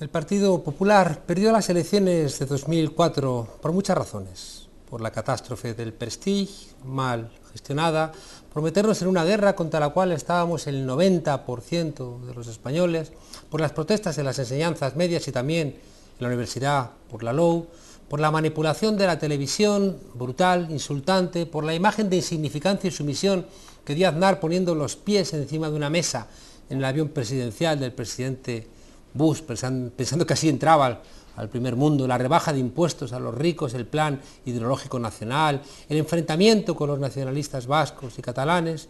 El Partido Popular perdió las elecciones de 2004 por muchas razones. Por la catástrofe del Prestige, mal gestionada, por meternos en una guerra contra la cual estábamos el 90% de los españoles, por las protestas en las enseñanzas medias y también en la universidad, por la LOU, por la manipulación de la televisión, brutal, insultante, por la imagen de insignificancia y sumisión que dio Aznar poniendo los pies encima de una mesa en el avión presidencial del presidente Bush, pensando que así entraba al primer mundo, la rebaja de impuestos a los ricos, el plan hidrológico nacional, el enfrentamiento con los nacionalistas vascos y catalanes,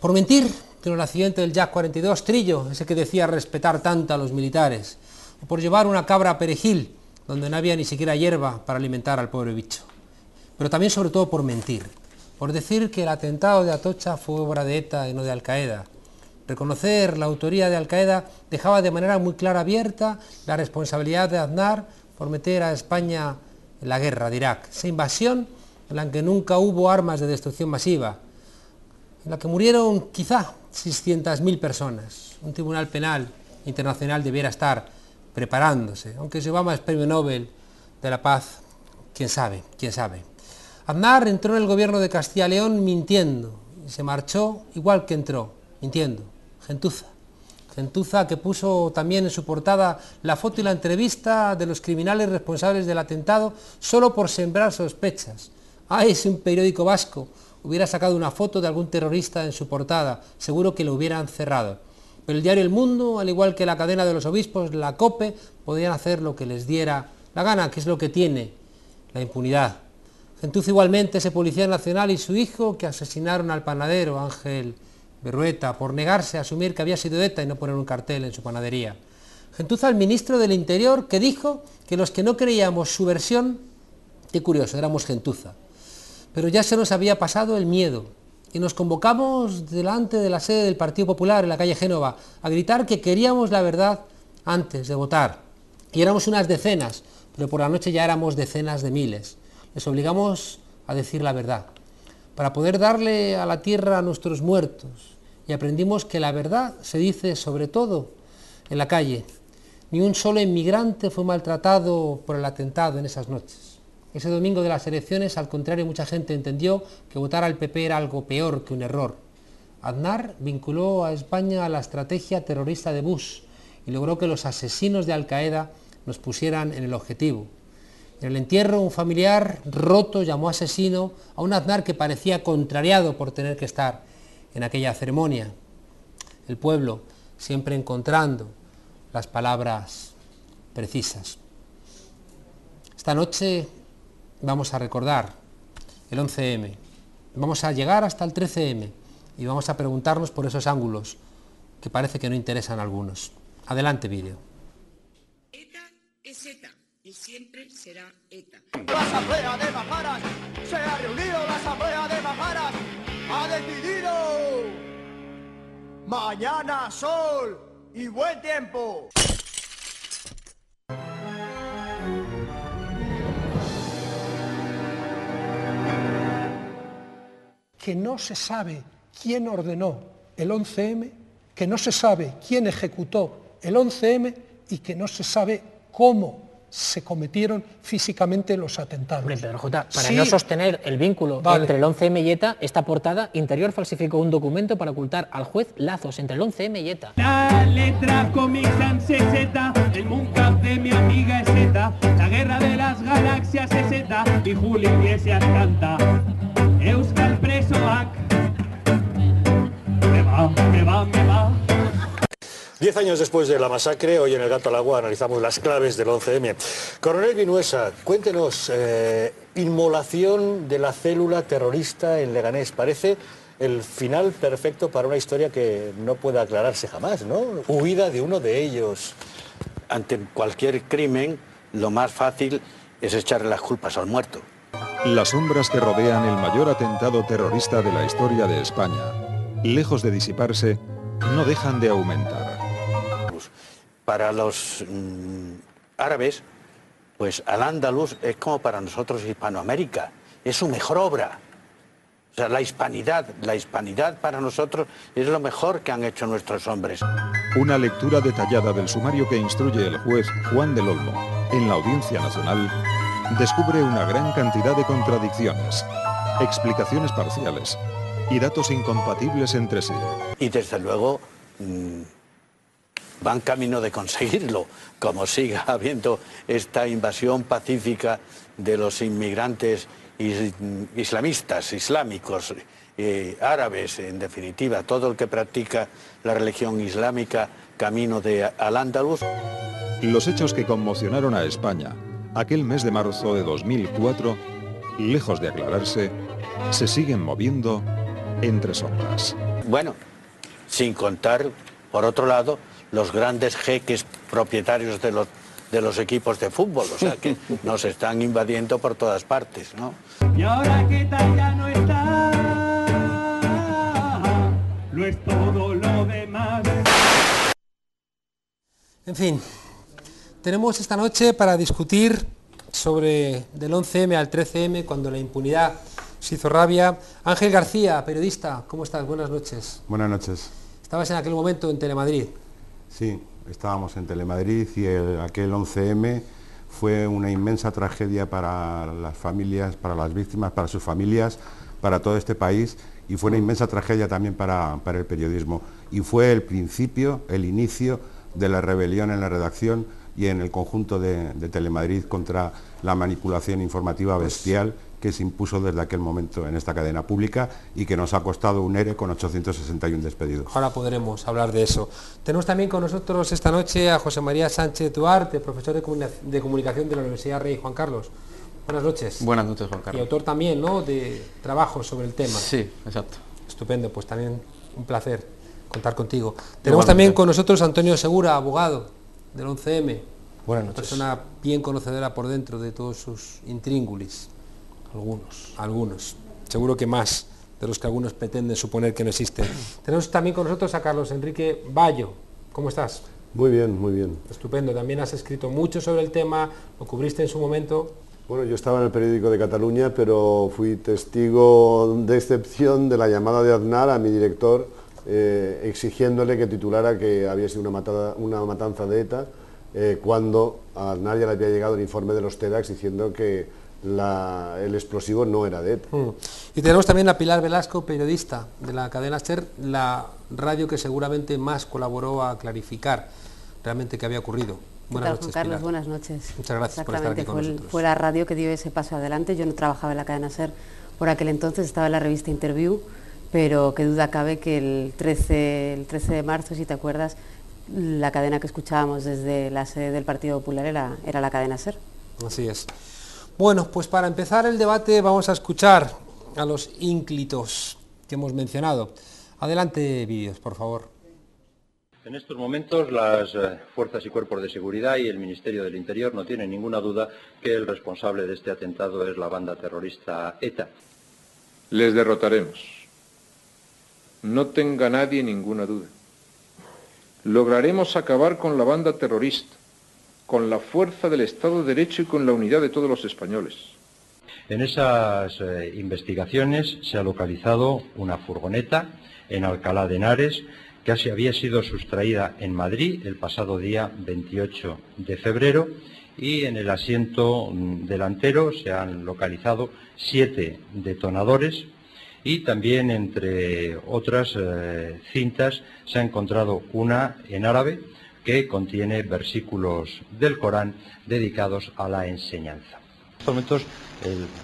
por mentir con el accidente del Jack 42, Trillo, ese que decía respetar tanto a los militares, o por llevar una cabra a Perejil, donde no había ni siquiera hierba para alimentar al pobre bicho. Pero también, sobre todo, por mentir, por decir que el atentado de Atocha fue obra de ETA y no de Al-Qaeda. Reconocer la autoría de Al-Qaeda dejaba de manera muy clara abierta la responsabilidad de Aznar por meter a España en la guerra de Irak, esa invasión en la que nunca hubo armas de destrucción masiva, en la que murieron quizá 600.000 personas. Un tribunal penal internacional debiera estar preparándose, aunque se llama el premio Nobel de la Paz, quién sabe, quién sabe. Aznar entró en el gobierno de Castilla y León mintiendo y se marchó igual que entró, mintiendo. Gentuza que puso también en su portada la foto y la entrevista de los criminales responsables del atentado solo por sembrar sospechas. ¡Ay, si un periódico vasco hubiera sacado una foto de algún terrorista en su portada, seguro que lo hubieran cerrado! Pero el diario El Mundo, al igual que la cadena de los obispos, la COPE, podían hacer lo que les diera la gana, que es lo que tiene la impunidad. Gentuza igualmente, ese policía nacional y su hijo que asesinaron al panadero Ángel Berrueta, por negarse a asumir que había sido ETA y no poner un cartel en su panadería. Gentuza, el ministro del Interior, que dijo que los que no creíamos su versión, qué curioso, éramos gentuza. Pero ya se nos había pasado el miedo y nos convocamos delante de la sede del Partido Popular en la calle Génova a gritar que queríamos la verdad antes de votar. Y éramos unas decenas, pero por la noche ya éramos decenas de miles. Les obligamos a decir la verdad, para poder darle a la tierra a nuestros muertos. Y aprendimos que la verdad se dice sobre todo en la calle. Ni un solo inmigrante fue maltratado por el atentado en esas noches. Ese domingo de las elecciones, al contrario, mucha gente entendió que votar al PP era algo peor que un error. Aznar vinculó a España a la estrategia terrorista de Bush y logró que los asesinos de Al-Qaeda nos pusieran en el objetivo. En el entierro, un familiar roto llamó asesino a un Aznar que parecía contrariado por tener que estar en aquella ceremonia. El pueblo siempre encontrando las palabras precisas. Esta noche vamos a recordar el 11M, vamos a llegar hasta el 13M y vamos a preguntarnos por esos ángulos que parece que no interesan a algunos. Adelante vídeo. ETA es ETA y siempre será ETA. La asamblea de Majaras se ha reunido, la asamblea de Majaras ha decidido mañana sol y buen tiempo. Que no se sabe quién ordenó el 11M, que no se sabe quién ejecutó el 11M y que no se sabe cómo se cometieron físicamente los atentados. Hombre, Pedro J., para sí, no sostener el vínculo entre el 11M y ETA, esta portada, Interior falsificó un documento para ocultar al juez lazos entre el 11M y ETA. La letra cómic sans es ETA, el Mooncamp de mi amiga es ETA, la guerra de las galaxias es ETA, y Julio Iglesias canta Euskal Presoak. Me va, me va, me va. 10 años después de la masacre, hoy en El Gato al Agua analizamos las claves del 11M. Coronel Vinuesa, cuéntenos, inmolación de la célula terrorista en Leganés. Parece el final perfecto para una historia que no puede aclararse jamás, ¿no? Huida de uno de ellos. Ante cualquier crimen, lo más fácil es echarle las culpas al muerto. Las sombras que rodean el mayor atentado terrorista de la historia de España, lejos de disiparse, no dejan de aumentar. Para los árabes, pues Al-Ándalus es como para nosotros Hispanoamérica, es su mejor obra. O sea, la hispanidad para nosotros es lo mejor que han hecho nuestros hombres. Una lectura detallada del sumario que instruye el juez Juan del Olmo en la Audiencia Nacional descubre una gran cantidad de contradicciones, explicaciones parciales y datos incompatibles entre sí. Y desde luego van camino de conseguirlo, como siga habiendo esta invasión pacífica de los inmigrantes islamistas, islámicos, árabes, en definitiva, todo el que practica la religión islámica camino de Al-Ándalus. Los hechos que conmocionaron a España aquel mes de marzo de 2004, lejos de aclararse, se siguen moviendo entre sombras. Bueno, sin contar, por otro lado, los grandes jeques propietarios de los equipos de fútbol, o sea que nos están invadiendo por todas partes, ¿no? Y ahora que tal ya no está, lo es todo lo demás. En fin, tenemos esta noche para discutir sobre del 11M al 13M, cuando la impunidad se hizo rabia. Ángel García, periodista, ¿cómo estás? Buenas noches. Buenas noches. Estabas en aquel momento en Telemadrid. Sí. Estábamos en Telemadrid y aquel 11M fue una inmensa tragedia para las familias, para las víctimas, para sus familias, para todo este país, y fue una inmensa tragedia también para el periodismo. Y fue el principio, el inicio de la rebelión en la redacción y en el conjunto de Telemadrid contra la manipulación informativa bestial que se impuso desde aquel momento en esta cadena pública y que nos ha costado un ERE con 861 despedidos. Ahora podremos hablar de eso. Tenemos también con nosotros esta noche a José María Sánchez Duarte, profesor de Comunicación de la Universidad Rey Juan Carlos. Buenas noches. Buenas noches, Juan Carlos. Y autor también, ¿no?, de trabajos sobre el tema. Sí, exacto. Estupendo, pues también un placer contar contigo. Tenemos también con nosotros a Antonio Segura, abogado del 11M. Buenas noches. Una persona bien conocedora por dentro de todos sus intríngulis. Algunos, seguro que más de los que algunos pretenden suponer que no existen. Tenemos también con nosotros a Carlos Enrique Bayo. ¿Cómo estás? Muy bien, muy bien. Estupendo, también has escrito mucho sobre el tema, lo cubriste en su momento. Bueno, yo estaba en el periódico de Cataluña, pero fui testigo de excepción de la llamada de Aznar a mi director, exigiéndole que titulara que había sido una matanza de ETA, cuando a Aznar ya le había llegado el informe de los TEDAX diciendo que el explosivo no era de ETA. Y tenemos también a Pilar Velasco, periodista de la cadena SER, la radio que seguramente más colaboró a clarificar realmente qué había ocurrido. Buenas noches, Juan Carlos, Pilar. Buenas noches. Muchas gracias por estar aquí con nosotros. Fue la radio que dio ese paso adelante. Yo no trabajaba en la cadena SER por aquel entonces, estaba en la revista Interview, pero qué duda cabe que el 13 de marzo, si te acuerdas, la cadena que escuchábamos desde la sede del Partido Popular era la cadena SER. Así es. Bueno, pues para empezar el debate vamos a escuchar a los ínclitos que hemos mencionado. Adelante, vídeos, por favor. En estos momentos las fuerzas y cuerpos de seguridad y el Ministerio del Interior no tienen ninguna duda que el responsable de este atentado es la banda terrorista ETA. Les derrotaremos. No tenga nadie ninguna duda. Lograremos acabar con la banda terrorista, con la fuerza del Estado de Derecho y con la unidad de todos los españoles. En esas investigaciones se ha localizado una furgoneta en Alcalá de Henares que había sido sustraída en Madrid el pasado día 28 de febrero y en el asiento delantero se han localizado 7 detonadores y también entre otras cintas se ha encontrado una en árabe que contiene versículos del Corán dedicados a la enseñanza. En estos momentos,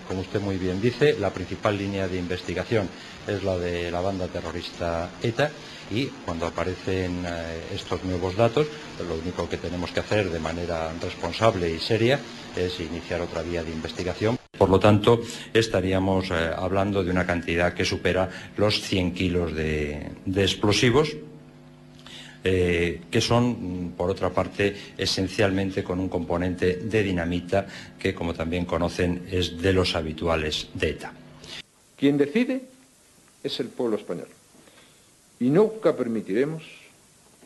como usted muy bien dice, la principal línea de investigación es la de la banda terrorista ETA y cuando aparecen estos nuevos datos, lo único que tenemos que hacer de manera responsable y seria es iniciar otra vía de investigación. Por lo tanto, estaríamos hablando de una cantidad que supera los 100 kilos de explosivos, que son, por otra parte, esencialmente con un componente de dinamita que, como también conocen, es de los habituales de ETA. Quien decide es el pueblo español. Y nunca permitiremos,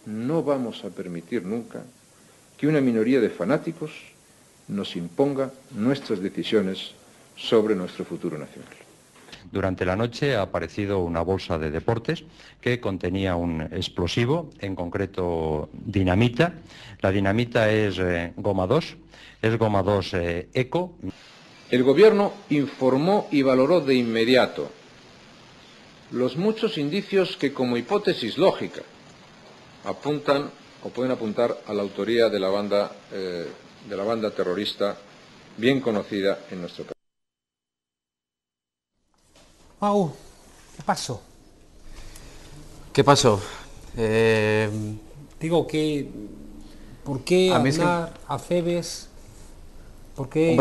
no vamos a permitir nunca, que una minoría de fanáticos nos imponga nuestras decisiones sobre nuestro futuro nacional. Durante la noche ha aparecido una bolsa de deportes que contenía un explosivo, en concreto dinamita. La dinamita es goma 2 eco. El gobierno informó y valoró de inmediato los muchos indicios que, como hipótesis lógica, apuntan o pueden apuntar a la autoría de la banda terrorista bien conocida en nuestro país. Wow, ¿qué pasó? ¿Qué pasó? Digo que, ¿por qué a Aznar, a Febes? ¿Por qué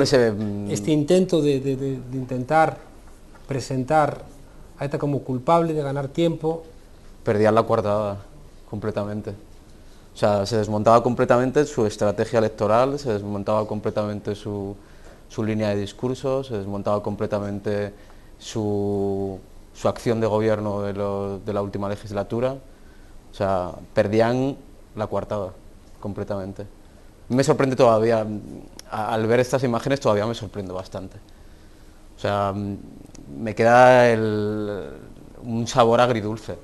este intento de intentar presentar a ETA como culpable, de ganar tiempo? Perdían la cuartada completamente. O sea, se desmontaba completamente su estrategia electoral, se desmontaba completamente su línea de discurso, se desmontaba completamente su acción de gobierno de la última legislatura. O sea, perdían la coartada completamente. Me sorprende todavía, al ver estas imágenes todavía me sorprendo bastante. O sea, me queda un sabor agridulce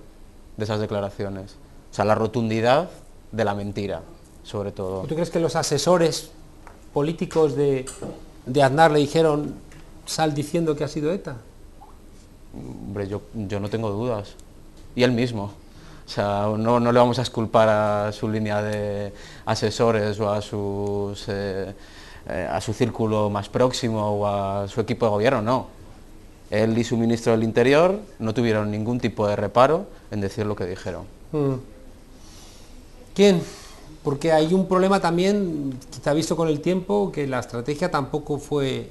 de esas declaraciones. O sea, la rotundidad de la mentira, sobre todo. ¿Tú crees que los asesores políticos de Aznar le dijeron, sal diciendo que ha sido ETA? Hombre, yo no tengo dudas. Y él mismo. O sea, no le vamos a exculpar a su línea de asesores o a su círculo más próximo o a su equipo de gobierno, no. Él y su ministro del Interior no tuvieron ningún tipo de reparo en decir lo que dijeron. Bien, porque hay un problema también, que se ha visto con el tiempo, que la estrategia tampoco fue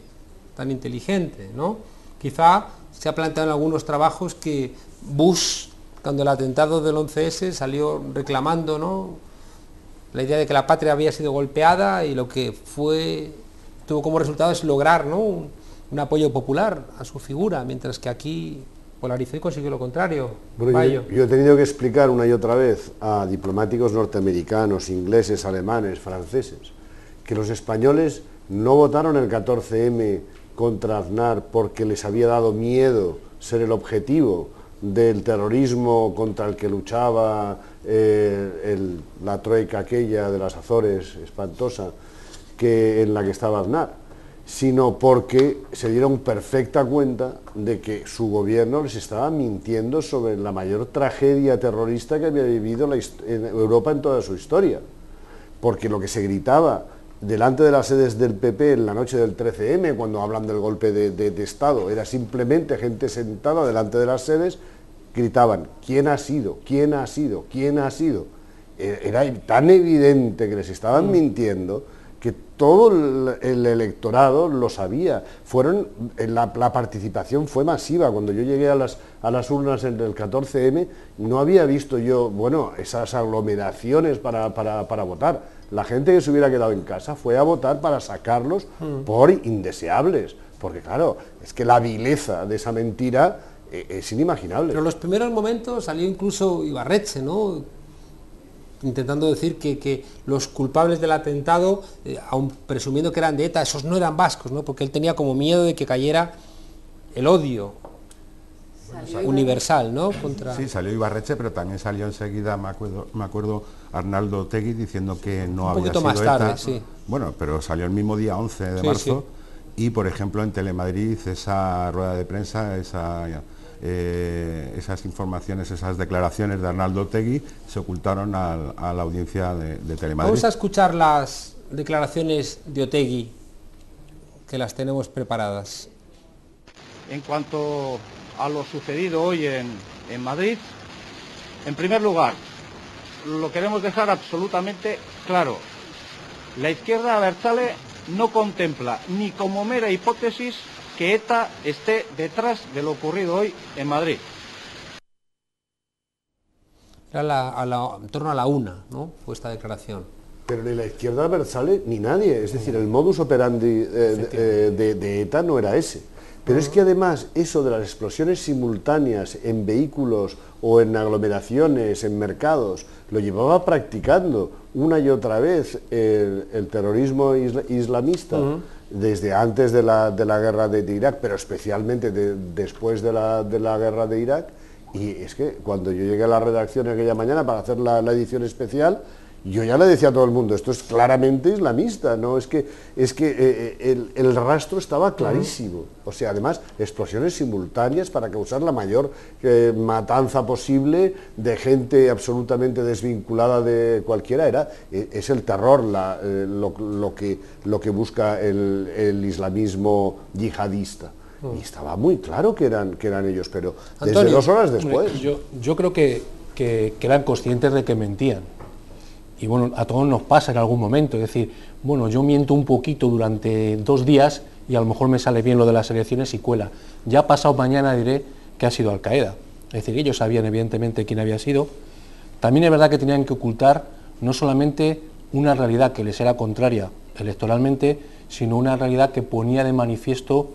tan inteligente, ¿no? Quizá se ha planteado en algunos trabajos que Bush, cuando el atentado del 11S, salió reclamando, ¿no?, la idea de que la patria había sido golpeada, y lo que tuvo como resultado es lograr, ¿no?, un apoyo popular a su figura, mientras que aquí polarizó y consiguió lo contrario. Bueno, yo he tenido que explicar una y otra vez a diplomáticos norteamericanos, ingleses, alemanes, franceses, que los españoles no votaron el 14M contra Aznar porque les había dado miedo ser el objetivo del terrorismo contra el que luchaba la troika aquella de las Azores, espantosa, en la que estaba Aznar, sino porque se dieron perfecta cuenta de que su gobierno les estaba mintiendo sobre la mayor tragedia terrorista que había vivido en Europa en toda su historia. Porque lo que se gritaba delante de las sedes del PP en la noche del 13M, cuando hablan del golpe de Estado, era simplemente gente sentada delante de las sedes, gritaban, ¿quién ha sido? ¿Quién ha sido? ¿Quién ha sido? Era tan evidente que les estaban mintiendo, que todo el electorado lo sabía. La participación fue masiva. Cuando yo llegué a las urnas en el 14M, no había visto yo, bueno, esas aglomeraciones para votar. La gente que se hubiera quedado en casa fue a votar para sacarlos por indeseables, porque claro, es que la vileza de esa mentira es inimaginable. Pero en los primeros momentos salió incluso Ibarretxe, ¿no?, intentando decir que los culpables del atentado, aun presumiendo que eran de ETA, esos no eran vascos, ¿no?, porque él tenía como miedo de que cayera el odio universal, ¿no? Sí, salió Ibarretxe, pero también salió enseguida, me acuerdo Arnaldo Otegi diciendo que no había sido ETA. Un poquito más tarde, sí. Bueno, pero salió el mismo día, 11 de marzo, sí. Y por ejemplo en Telemadrid, esa rueda de prensa, esas informaciones, esas declaraciones de Arnaldo Otegi se ocultaron a la audiencia de Telemadrid. Vamos a escuchar las declaraciones de Otegi, que las tenemos preparadas. En cuanto a lo sucedido hoy en Madrid, en primer lugar, lo queremos dejar absolutamente claro. La izquierda abertzale no contempla ni como mera hipótesis que ETA esté detrás de lo ocurrido hoy en Madrid. Era en torno a la una, ¿no?, fue esta declaración. Pero ni la izquierda Berzale ni nadie, es decir, el modus operandi de ETA no era ese. Pero es que además eso de las explosiones simultáneas en vehículos o en aglomeraciones, en mercados, lo llevaba practicando una y otra vez el terrorismo islamista desde antes de la guerra de Irak, pero especialmente después de la guerra de Irak. Y es que cuando yo llegué a la redacción aquella mañana para hacer la edición especial, yo ya le decía a todo el mundo, esto es claramente islamista, ¿no? Es que el rastro estaba clarísimo. O sea, además, explosiones simultáneas para causar la mayor matanza posible de gente absolutamente desvinculada de cualquiera. Es el terror lo que busca el islamismo yihadista. Y estaba muy claro que eran ellos, pero Antonio, desde 2 horas después... Yo creo que eran conscientes de que mentían. Y bueno, a todos nos pasa en algún momento, es decir, bueno, yo miento un poquito durante 2 días y a lo mejor me sale bien lo de las elecciones y cuela. Ya pasado mañana diré que ha sido Al-Qaeda. Es decir, ellos sabían evidentemente quién había sido. También es verdad que tenían que ocultar no solamente una realidad que les era contraria electoralmente, sino una realidad que ponía de manifiesto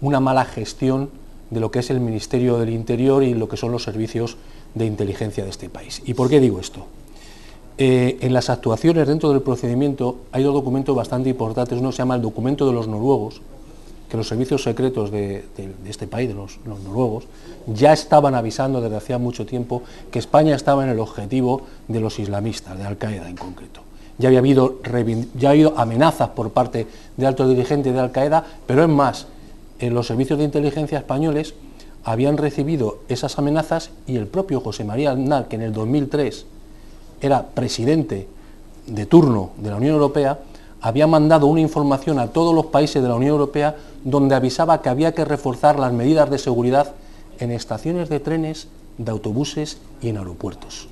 una mala gestión de lo que es el Ministerio del Interior y lo que son los servicios de inteligencia de este país. ¿Y por qué digo esto? En las actuaciones dentro del procedimiento hay 2 documentos bastante importantes. Uno se llama el documento de los noruegos, que los servicios secretos de este país, de los noruegos, ya estaban avisando desde hacía mucho tiempo que España estaba en el objetivo de los islamistas, de Al-Qaeda en concreto. Ya había habido amenazas por parte de altos dirigentes de Al-Qaeda, pero es más, los servicios de inteligencia españoles habían recibido esas amenazas y el propio José María Aznar, que en el 2003 era presidente de turno de la Unión Europea, había mandado una información a todos los países de la Unión Europea donde avisaba que había que reforzar las medidas de seguridad en estaciones de trenes, de autobuses y en aeropuertos.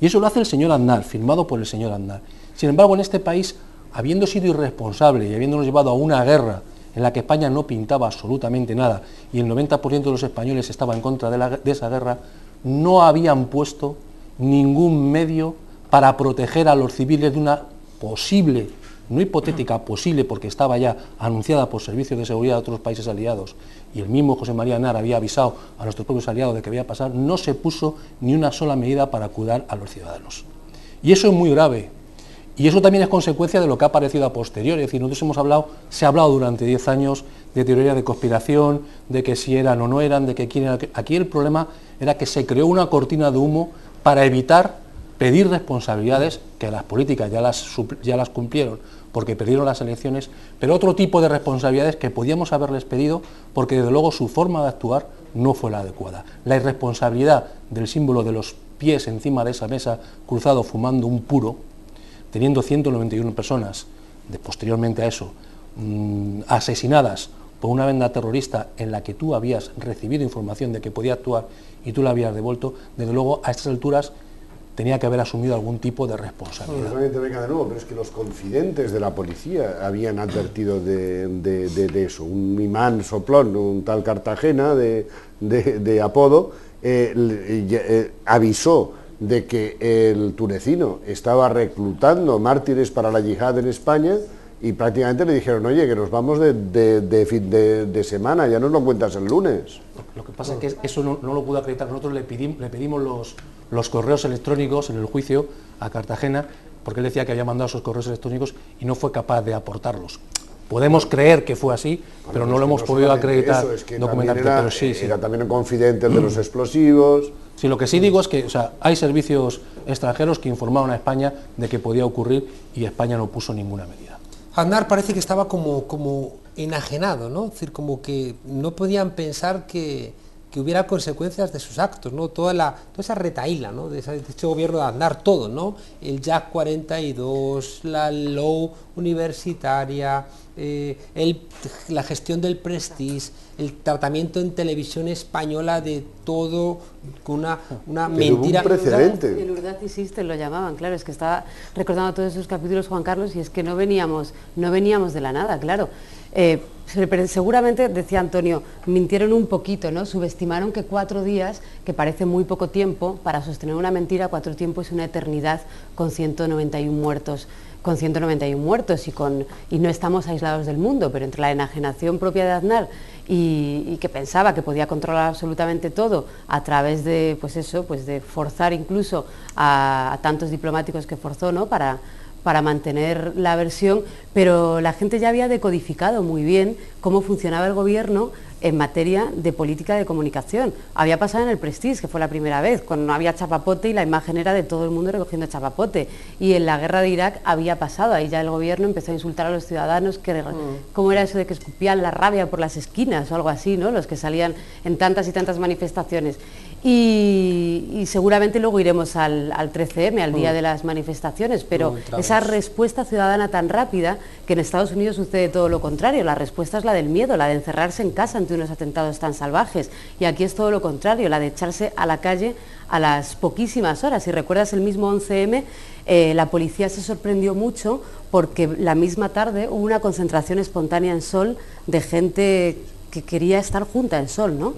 Y eso lo hace el señor Aznar, firmado por el señor Aznar. Sin embargo, en este país, habiendo sido irresponsable y habiéndonos llevado a una guerra en la que España no pintaba absolutamente nada y el 90% de los españoles estaba en contra de esa guerra, no habían puesto ningún medio para proteger a los civiles de una posible, no hipotética, posible, porque estaba ya anunciada por servicios de seguridad de otros países aliados, y el mismo José María Aznar había avisado a nuestros propios aliados de que había pasado, no se puso ni una sola medida para cuidar a los ciudadanos. Y eso es muy grave, y eso también es consecuencia de lo que ha aparecido a posteriori, es decir, nosotros se ha hablado durante 10 años de teoría de conspiración, de que si eran o no eran, de que quién era... Aquí el problema era que se creó una cortina de humo para evitar pedir responsabilidades, que las políticas ya las cumplieron, porque perdieron las elecciones, pero otro tipo de responsabilidades que podíamos haberles pedido, porque desde luego su forma de actuar no fue la adecuada. La irresponsabilidad del símbolo de los pies encima de esa mesa, cruzado fumando un puro, teniendo 191 personas, posteriormente a eso, asesinadas por una banda terrorista en la que tú habías recibido información de que podía actuar y tú la habías devuelto, desde luego a estas alturas tenía que haber asumido algún tipo de responsabilidad. Venga de nuevo, pero es que los confidentes de la policía habían advertido de eso. Un imán soplón, un tal Cartagena de apodo, avisó de que el tunecino estaba reclutando mártires para la yihad en España y prácticamente le dijeron, oye, que nos vamos de semana, ya nos lo cuentas el lunes. Lo que pasa es que eso no lo pudo acreditar. Nosotros le pedimos los correos electrónicos en el juicio a Cartagena, porque él decía que había mandado sus correos electrónicos y no fue capaz de aportarlos. Podemos creer que fue así, pero no lo hemos podido acreditar documentalmente. Pero sí. Era también un confidente de los explosivos. Sí, lo que sí digo es que hay servicios extranjeros que informaron a España de que podía ocurrir y España no puso ninguna medida. Aznar parece que estaba como enajenado, ¿no? Es decir, como que no podían pensar que hubiera consecuencias de sus actos, ¿no? Toda esa retahíla, ¿no?, de este gobierno de Aznar, todo, ¿no? El JAC 42, la LOU universitaria, la gestión del Prestige, el tratamiento en televisión española de todo, con una mentira. Hubo un precedente. El Urdat hiciste, lo llamaban, claro, es que estaba recordando todos esos capítulos, Juan Carlos, y es que no veníamos de la nada, claro. Pero seguramente, decía Antonio, mintieron un poquito, ¿no? Subestimaron que 4 días, que parece muy poco tiempo, para sostener una mentira, 4 tiempos es una eternidad con 191 muertos. Con 191 muertos y no estamos aislados del mundo, pero entre la enajenación propia de Aznar y que pensaba que podía controlar absolutamente todo a través de, pues eso, pues de forzar incluso a tantos diplomáticos que forzó, ¿no? Para mantener la versión, pero la gente ya había decodificado muy bien cómo funcionaba el gobierno en materia de política de comunicación. Había pasado en el Prestige, que fue la primera vez, cuando no había chapapote y la imagen era de todo el mundo recogiendo chapapote, y en la guerra de Irak había pasado, ahí ya el gobierno empezó a insultar a los ciudadanos, que cómo era eso de que escupían la rabia por las esquinas o algo así, ¿no? Los que salían en tantas y tantas manifestaciones. Y seguramente luego iremos al 13M, al día de las manifestaciones, pero esa respuesta ciudadana tan rápida, que en Estados Unidos sucede todo lo contrario, la respuesta es la del miedo, la de encerrarse en casa ante unos atentados tan salvajes, y aquí es todo lo contrario, la de echarse a la calle a las poquísimas horas. Si recuerdas el mismo 11M, la policía se sorprendió mucho porque la misma tarde hubo una concentración espontánea en Sol de gente que quería estar junta en Sol, ¿no?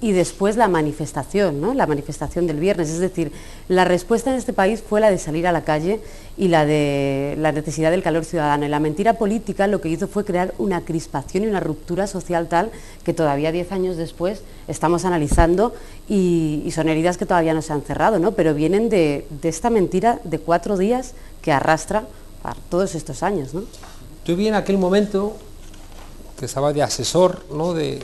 Y después la manifestación, ¿no? La manifestación del viernes, es decir, la respuesta en este país fue la de salir a la calle y la de la necesidad del calor ciudadano, y la mentira política lo que hizo fue crear una crispación y una ruptura social tal que todavía 10 años después estamos analizando, y son heridas que todavía no se han cerrado, ¿no? Pero vienen de esta mentira de 4 días que arrastra para todos estos años, ¿no? Yo vi en aquel momento que estaba de asesor, ¿no? De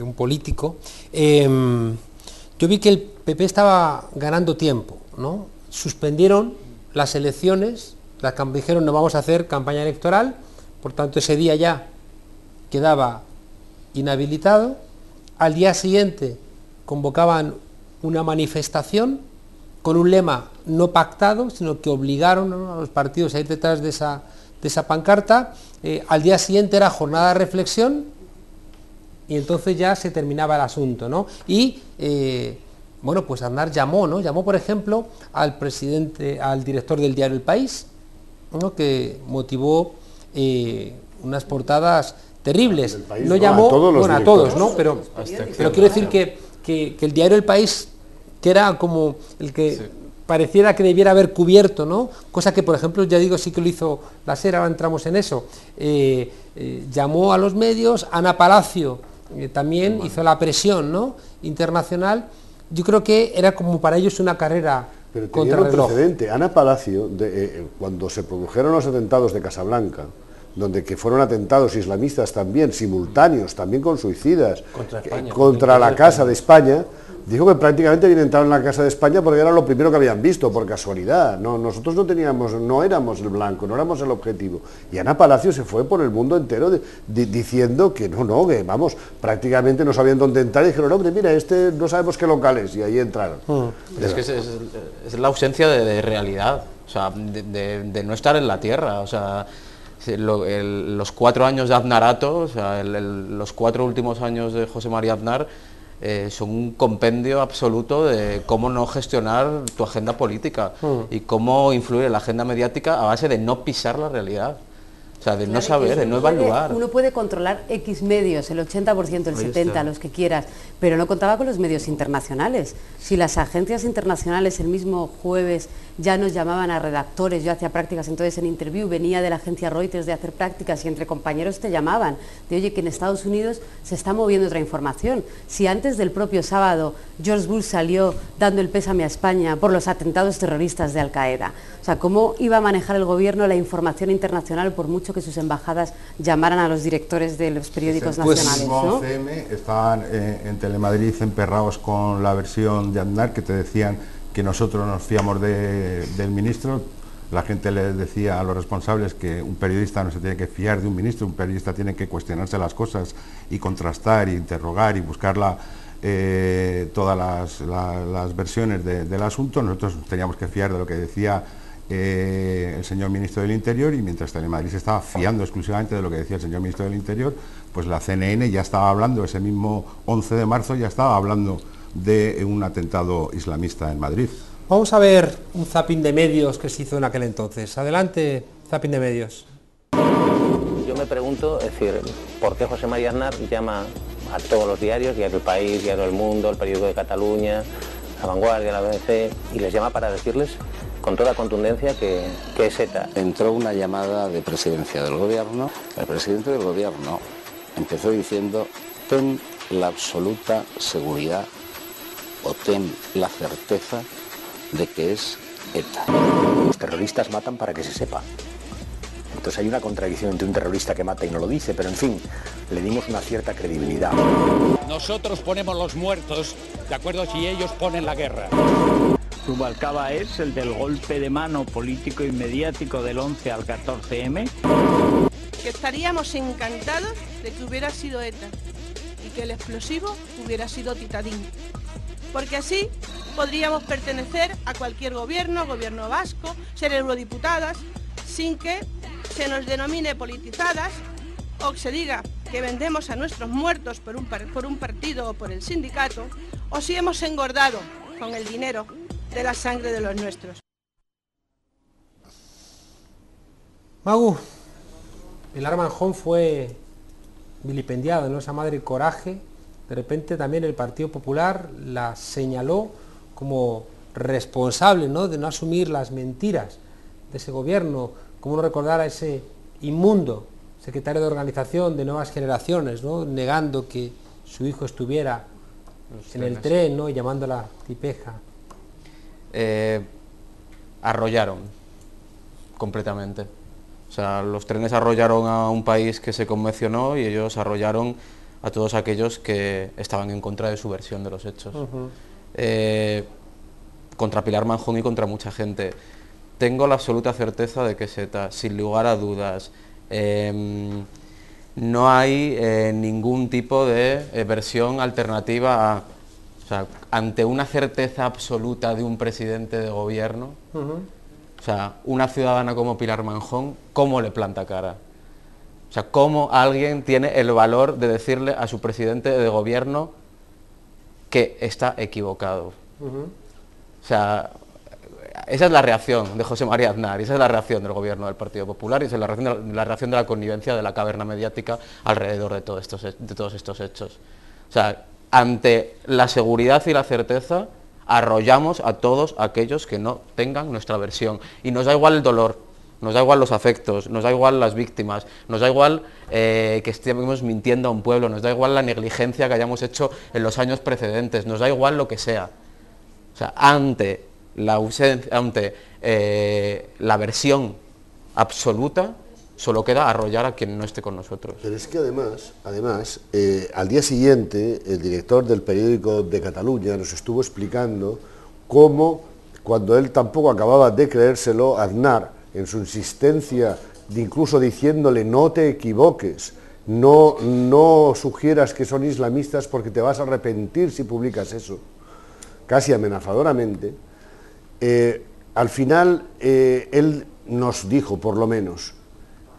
un político, yo vi que el PP estaba ganando tiempo, ¿no? Suspendieron las elecciones, dijeron no vamos a hacer campaña electoral, por tanto ese día ya quedaba inhabilitado, al día siguiente convocaban una manifestación con un lema no pactado, sino que obligaron, ¿no?, a los partidos a ir detrás de esa pancarta, al día siguiente era jornada de reflexión, y entonces ya se terminaba el asunto, ¿no? Y, bueno, pues Aznar llamó, ¿no? Llamó, por ejemplo, al director del diario El País, ¿no? Que motivó unas portadas terribles. País, no llamó a todos, bueno, a todos, ¿no? Pero quiero decir que el diario El País, que era como el que pareciera que debiera haber cubierto, ¿no? Cosa que, por ejemplo, ya digo, sí que lo hizo la SER, ahora entramos en eso. Llamó a los medios, Ana Palacio también hizo la presión, ¿no?, internacional. Yo creo que era como para ellos una carrera contrarreloj. Ana Palacio, cuando se produjeron los atentados de Casablanca, donde que fueron atentados islamistas también, simultáneos, también con suicidas, contra España, contra la Casa de España, dijo que prácticamente habían entrado en la Casa de España porque era lo primero que habían visto, por casualidad. No, nosotros no teníamos, no éramos el blanco, no éramos el objetivo. Y Ana Palacio se fue por el mundo entero diciendo que que vamos, prácticamente no sabían dónde entrar y dijeron, hombre, mira, este no sabemos qué local es, y ahí entraron. Es que es la ausencia de realidad, o sea, de no estar en la tierra, o sea... los 4 años de Aznarato, o sea, los 4 últimos años de José María Aznar son un compendio absoluto de cómo no gestionar tu agenda política y cómo influir en la agenda mediática a base de no pisar la realidad. O sea, de claro, no saber, de no evaluar. Uno puede controlar X medios, el 80%, el 70%, los que quieras, pero no contaba con los medios internacionales. Si las agencias internacionales el mismo jueves ya nos llamaban a redactores, yo hacía prácticas entonces en Interview, venía de la agencia Reuters de hacer prácticas y entre compañeros te llamaban, de oye, que en Estados Unidos se está moviendo otra información. Si antes del propio sábado George Bush salió dando el pésame a España por los atentados terroristas de Al-Qaeda, o sea, ¿cómo iba a manejar el gobierno la información internacional por mucho que sus embajadas llamaran a los directores de los periódicos nacionales? El 11M estaban en Telemadrid emperrados con la versión de Aznar, que te decían que nosotros nos fiamos del ministro. La gente les decía a los responsables que un periodista no se tiene que fiar de un ministro, un periodista tiene que cuestionarse las cosas y contrastar, y interrogar y buscar todas las versiones del asunto. Nosotros teníamos que fiar de lo que decía el señor ministro del Interior, y mientras Telemadrid se estaba fiando exclusivamente de lo que decía el señor ministro del Interior, pues la CNN ya estaba hablando, ese mismo 11 de marzo ya estaba hablando de un atentado islamista en Madrid. Vamos a ver un zapping de medios que se hizo en aquel entonces. Adelante, zapping de medios. Yo me pregunto, es decir, ¿por qué José María Aznar llama a todos los diarios, Diario El País, Diario El Mundo, El Periódico de Cataluña, La Vanguardia, la BBC, y les llama para decirles con toda contundencia que es ETA? Entró una llamada de presidencia del gobierno. El presidente del gobierno empezó diciendo: ten la absoluta seguridad o ten la certeza de que es ETA. Los terroristas matan para que se sepa. Entonces hay una contradicción entre un terrorista que mata y no lo dice, pero en fin, le dimos una cierta credibilidad. Nosotros ponemos los muertos, de acuerdo, si ellos ponen la guerra. Rubalcaba es el del golpe de mano político y mediático del 11 al 14M. Que estaríamos encantados de que hubiera sido ETA y que el explosivo hubiera sido Titadín, porque así podríamos pertenecer a cualquier gobierno, gobierno vasco, ser eurodiputadas, sin que se nos denomine politizadas o que se diga que vendemos a nuestros muertos por un partido o por el sindicato, o si hemos engordado con el dinero de la sangre de los nuestros. Magu, Pilar Manjón fue vilipendiado, ¿no? Esa madre coraje. De repente también el Partido Popular la señaló como responsable, ¿no?, de no asumir las mentiras de ese gobierno. Como no recordar a ese inmundo secretario de Organización de Nuevas Generaciones, ¿no?, negando que su hijo estuviera en el tren, ¿no?, y llamándola tipeja. Arrollaron completamente. O sea, los trenes arrollaron a un país que se conmocionó y ellos arrollaron a todos aquellos que estaban en contra de su versión de los hechos. Contra Pilar Manjón y contra mucha gente. Tengo la absoluta certeza de que es ETA, sin lugar a dudas. No hay ningún tipo de versión alternativa a... O sea, ante una certeza absoluta de un presidente de gobierno, o sea, una ciudadana como Pilar Manjón, ¿cómo le planta cara? O sea, ¿cómo alguien tiene el valor de decirle a su presidente de gobierno que está equivocado? O sea, esa es la reacción de José María Aznar, esa es la reacción del gobierno del Partido Popular, y esa es la reacción de la connivencia de la caverna mediática alrededor de todos estos hechos. O sea, ante la seguridad y la certeza, arrollamos a todos aquellos que no tengan nuestra versión. Y nos da igual el dolor, nos da igual los afectos, nos da igual las víctimas, nos da igual que estemos mintiendo a un pueblo, nos da igual la negligencia que hayamos hecho en los años precedentes, nos da igual lo que sea. O sea, ante la ausencia, ante la versión absoluta, solo queda arrollar a quien no esté con nosotros. Pero es que además, al día siguiente el director del periódico de Cataluña nos estuvo explicando cómo, cuando él tampoco acababa de creérselo, Aznar, en su insistencia, de incluso diciéndole no te equivoques, no sugieras que son islamistas porque te vas a arrepentir si publicas eso, casi amenazadoramente, al final él nos dijo, por lo menos,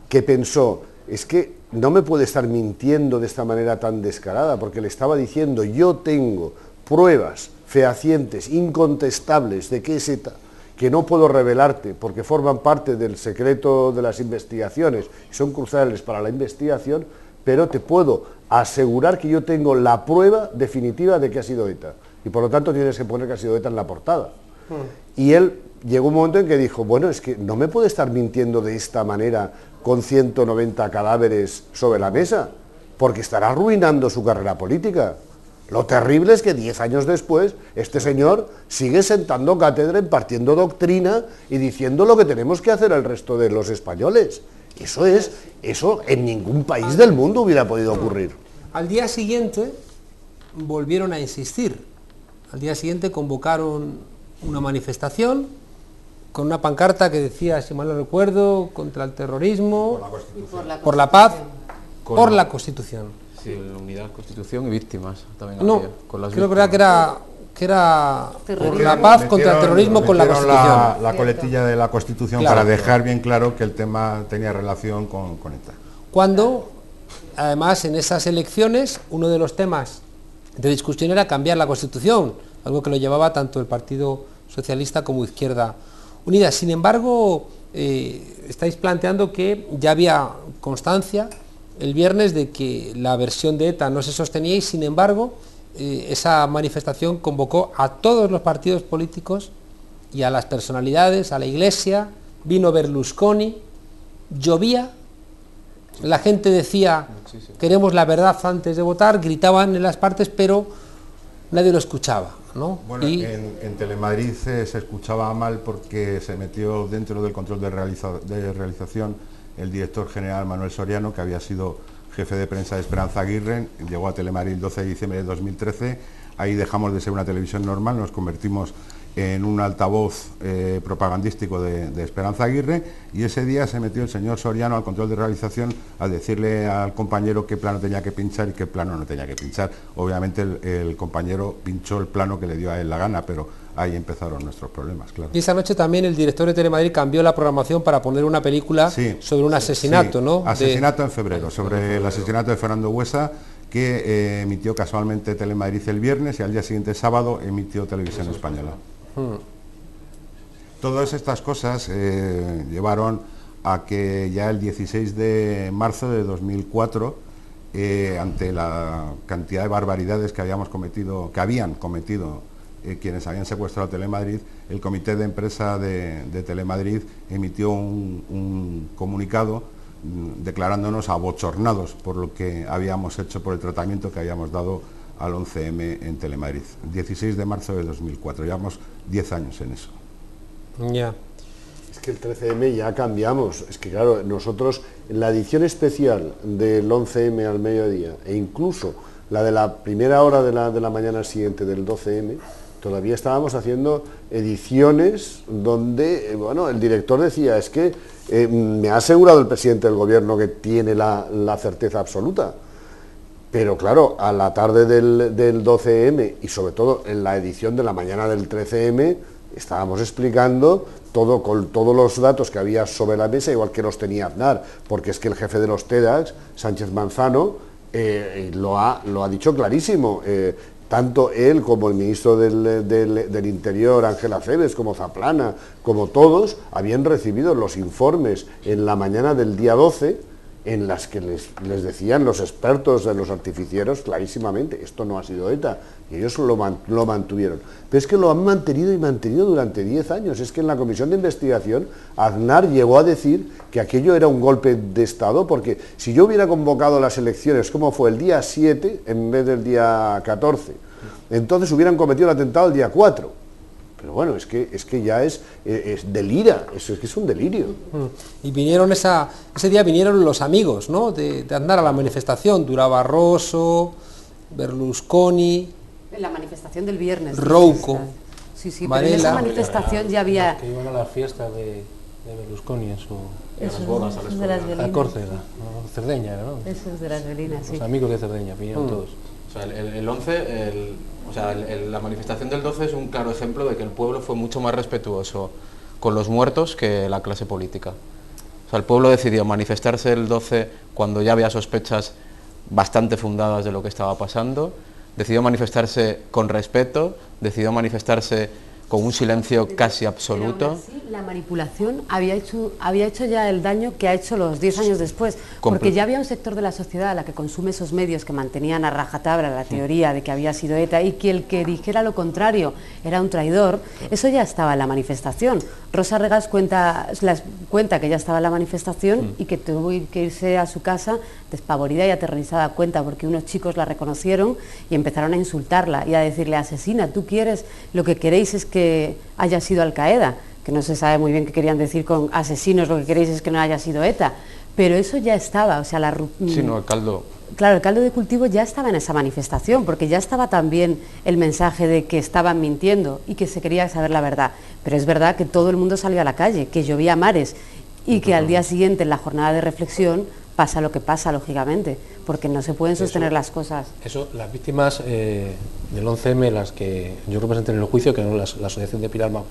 que pensó, es que no me puede estar mintiendo de esta manera tan descarada, porque le estaba diciendo, yo tengo pruebas fehacientes, incontestables, de que es ETA, que no puedo revelarte, porque forman parte del secreto de las investigaciones, son cruciales para la investigación, pero te puedo asegurar que yo tengo la prueba definitiva de que ha sido ETA, y por lo tanto tienes que poner que ha sido ETA en la portada. Y él llegó un momento en que dijo, bueno, es que no me puede estar mintiendo de esta manera, con 190 cadáveres sobre la mesa, porque estará arruinando su carrera política. Lo terrible es que 10 años después, este señor sigue sentando cátedra, impartiendo doctrina y diciendo lo que tenemos que hacer al resto de los españoles. Eso en ningún país del mundo hubiera podido ocurrir. Al día siguiente volvieron a insistir. Al día siguiente convocaron una manifestación con una pancarta que decía, si mal no recuerdo, contra el terrorismo, por la paz, por la Constitución. Sí, unidad, Constitución y víctimas. También no, había, con las creo víctimas. que era por la paz, contra el terrorismo, con la Constitución. La coletilla de la Constitución, claro, para dejar bien claro que el tema tenía relación con ETA. Cuando, además, en esas elecciones, uno de los temas de discusión era cambiar la Constitución, algo que lo llevaba tanto el Partido Socialista como Izquierda Unida. Sin embargo, estáis planteando que ya había constancia el viernes de que la versión de ETA no se sostenía y, sin embargo, esa manifestación convocó a todos los partidos políticos y a las personalidades, a la Iglesia, vino Berlusconi, llovía, la gente decía, queremos la verdad antes de votar, gritaban en las partes, pero nadie lo escuchaba, ¿no? Bueno, y en Telemadrid se escuchaba mal porque se metió dentro del control de realización el director general Manuel Soriano, que había sido jefe de prensa de Esperanza Aguirre, llegó a Telemadrid el 12 de diciembre de 2013, ahí dejamos de ser una televisión normal, nos convertimos en un altavoz propagandístico de Esperanza Aguirre, y ese día se metió el señor Soriano al control de realización a decirle al compañero qué plano tenía que pinchar y qué plano no tenía que pinchar. Obviamente el compañero pinchó el plano que le dio a él la gana, pero ahí empezaron nuestros problemas, claro. Y esa noche también el director de Telemadrid cambió la programación para poner una película sobre un asesinato, ¿no? Asesinato en febrero, sobre el asesinato de Fernando Buesa, que emitió casualmente Telemadrid el viernes y al día siguiente, sábado, emitió Televisión Española. Todas estas cosas llevaron a que ya el 16 de marzo de 2004, ante la cantidad de barbaridades que habían cometido quienes habían secuestrado Telemadrid, el comité de empresa de Telemadrid emitió un comunicado declarándonos abochornados por lo que habíamos hecho, por el tratamiento que habíamos dado al 11M en Telemadrid. 16 de marzo de 2004, llevamos 10 años en eso. Ya. Es que el 13M ya cambiamos, es que claro, nosotros la edición especial del 11M al mediodía e incluso la de la primera hora de la mañana siguiente del 12M, todavía estábamos haciendo ediciones donde, bueno, el director decía, es que me ha asegurado el presidente del gobierno que tiene la certeza absoluta. Pero claro, a la tarde del 12M y sobre todo en la edición de la mañana del 13M estábamos explicando todo, con todos los datos que había sobre la mesa, igual que los tenía Aznar, porque es que el jefe de los TEDAX, Sánchez Manzano, lo ha dicho clarísimo. Tanto él como el ministro del Interior, Ángela Cebes, como Zaplana, como todos, habían recibido los informes en la mañana del día 12, en las que les decían los expertos de los artificieros clarísimamente, esto no ha sido ETA, y ellos lo mantuvieron. Pero es que lo han mantenido y mantenido durante 10 años. Es que en la comisión de investigación Aznar llegó a decir que aquello era un golpe de Estado, porque si yo hubiera convocado las elecciones como fue el día 7 en vez del día 14, entonces hubieran cometido el atentado el día 4. Pero bueno, es que ya es delira, es un delirio. Y vinieron ese día vinieron los amigos, ¿no?, de Aznar a la manifestación, duraba Rosso, Berlusconi. En la manifestación del viernes. Rocco. Sí, sí, Varela. Pero en esa manifestación ya había... Que iban a la fiesta de Berlusconi en su... Eso, las bodas a la escuela. A Córcega, ¿no? Cerdeña, ¿no? Eso es de las Belinas, sí. Los amigos de Cerdeña, vinieron todos. O sea, el 11, la manifestación del 12 es un claro ejemplo de que el pueblo fue mucho más respetuoso con los muertos que la clase política. O sea, el pueblo decidió manifestarse el 12 cuando ya había sospechas bastante fundadas de lo que estaba pasando, decidió manifestarse con respeto, decidió manifestarse con un silencio casi absoluto. Aún así, la manipulación había hecho ya el daño que ha hecho los 10 años después, porque ya había un sector de la sociedad a la que consume esos medios que mantenían a rajatabra la teoría de que había sido ETA y que el que dijera lo contrario era un traidor. Eso ya estaba en la manifestación. Rosa Regas cuenta que ya estaba en la manifestación y que tuvo que irse a su casa despavorida y aterrorizada, porque unos chicos la reconocieron y empezaron a insultarla y a decirle, asesina, tú quieres, lo que queréis es que haya sido Al-Qaeda, que no se sabe muy bien qué querían decir con asesinos, lo que queréis es que no haya sido ETA, pero eso ya estaba, o sea, la... Sí, no, el caldo... Claro, el caldo de cultivo ya estaba en esa manifestación, porque ya estaba también el mensaje de que estaban mintiendo y que se quería saber la verdad, pero es verdad que todo el mundo salió a la calle, que llovía a mares y que al día siguiente, en la jornada de reflexión, pasa lo que pasa, lógicamente, porque no se pueden sostener las cosas. Eso, las víctimas del 11M, las que yo representé en el juicio, que no la asociación de Pilar Magón,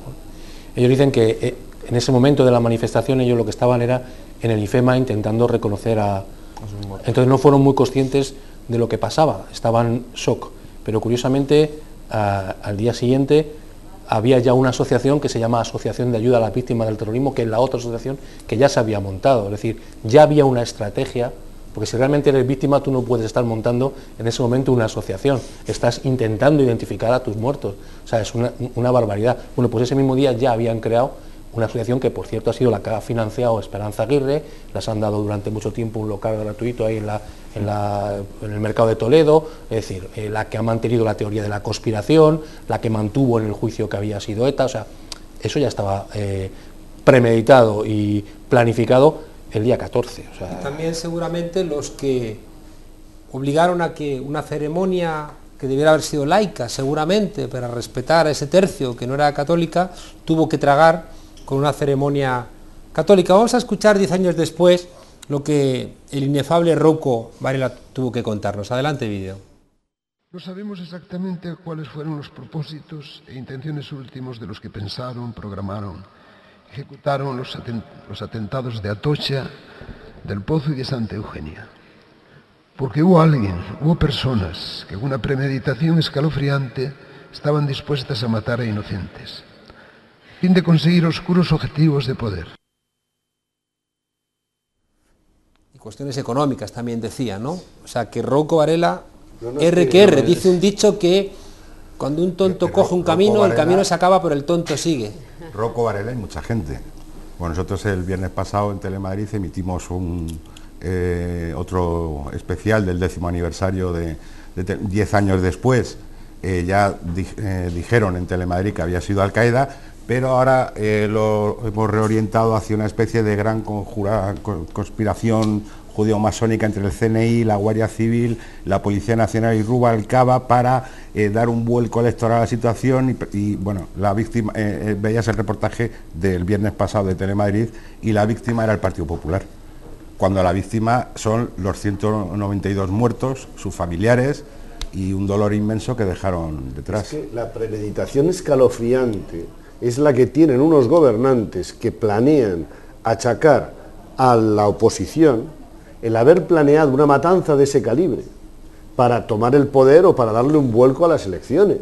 ellos dicen que en ese momento de la manifestación ellos lo que estaban era en el IFEMA intentando reconocer a... Entonces no fueron muy conscientes de lo que pasaba, estaban shock, pero curiosamente al día siguiente había ya una asociación que se llama Asociación de Ayuda a las Víctimas del Terrorismo, que es la otra asociación que ya se había montado, es decir, ya había una estrategia, porque si realmente eres víctima tú no puedes estar montando en ese momento una asociación, estás intentando identificar a tus muertos, o sea, es una barbaridad. Bueno, pues ese mismo día ya habían creado una asociación que, por cierto, ha sido la que ha financiado Esperanza Aguirre, las han dado durante mucho tiempo un local gratuito ahí en el mercado de Toledo, es decir, la que ha mantenido la teoría de la conspiración, la que mantuvo en el juicio que había sido ETA, o sea, eso ya estaba premeditado y planificado el día 14. O sea, y también seguramente los que obligaron a que una ceremonia que debiera haber sido laica, seguramente, para respetar a ese tercio que no era católica, tuvo que tragar con una ceremonia católica. Vamos a escuchar 10 años después lo que el inefable Rocco Varela tuvo que contarnos. Adelante, vídeo. No sabemos exactamente cuáles fueron los propósitos e intenciones últimos de los que pensaron, programaron, ejecutaron los atentados de Atocha, del Pozo y de Santa Eugenia. Porque hubo alguien, hubo personas que con una premeditación escalofriante estaban dispuestas a matar a inocentes, a fin de conseguir oscuros objetivos de poder. Y cuestiones económicas también decía, ¿no? O sea, que Rocco Varela, RQR, dice un dicho que cuando un tonto coge un camino, el camino se acaba, pero el tonto sigue. Rocco Varela y mucha gente. Bueno, nosotros el viernes pasado en Telemadrid emitimos un otro especial del 10º aniversario de 10 años después. Dijeron en Telemadrid que había sido Al-Qaeda, pero ahora lo hemos reorientado hacia una especie de gran conspiración judeo-masónica entre el CNI, la Guardia Civil, la Policía Nacional y Rubalcaba para dar un vuelco electoral a la situación y bueno, la víctima, veías el reportaje del viernes pasado de Telemadrid y la víctima era el Partido Popular, cuando la víctima son los 192 muertos, sus familiares y un dolor inmenso que dejaron detrás. Es que la premeditación escalofriante es la que tienen unos gobernantes que planean achacar a la oposición el haber planeado una matanza de ese calibre para tomar el poder o para darle un vuelco a las elecciones.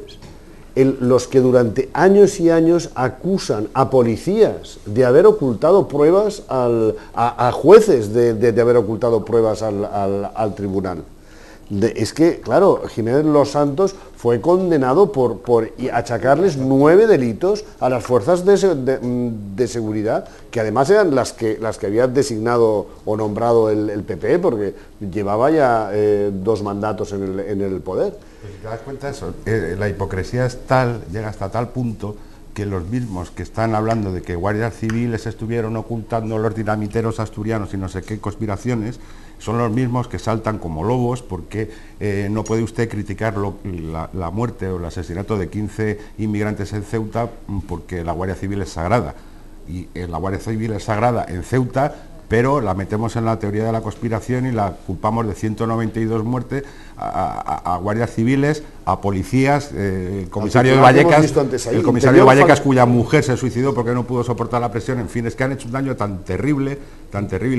Los que durante años y años acusan a policías de haber ocultado pruebas, a jueces de haber ocultado pruebas al tribunal. Es que, claro, Jiménez Los Santos fue condenado por achacarles 9 delitos a las fuerzas de seguridad, que además eran las que había designado o nombrado el PP, porque llevaba ya 2 mandatos en el poder. Pues si te das cuenta de eso, la hipocresía es tal, llega hasta tal punto que los mismos que están hablando de que guardias civiles estuvieron ocultando los dinamiteros asturianos y no sé qué conspiraciones, son los mismos que saltan como lobos porque no puede usted criticar la muerte o el asesinato de 15 inmigrantes en Ceuta porque la Guardia Civil es sagrada. Y la Guardia Civil es sagrada en Ceuta, pero la metemos en la teoría de la conspiración y la culpamos de 192 muertes a guardias civiles, a policías, el comisario de Vallecas cuya mujer se suicidó porque no pudo soportar la presión, en fin, es que han hecho un daño tan terrible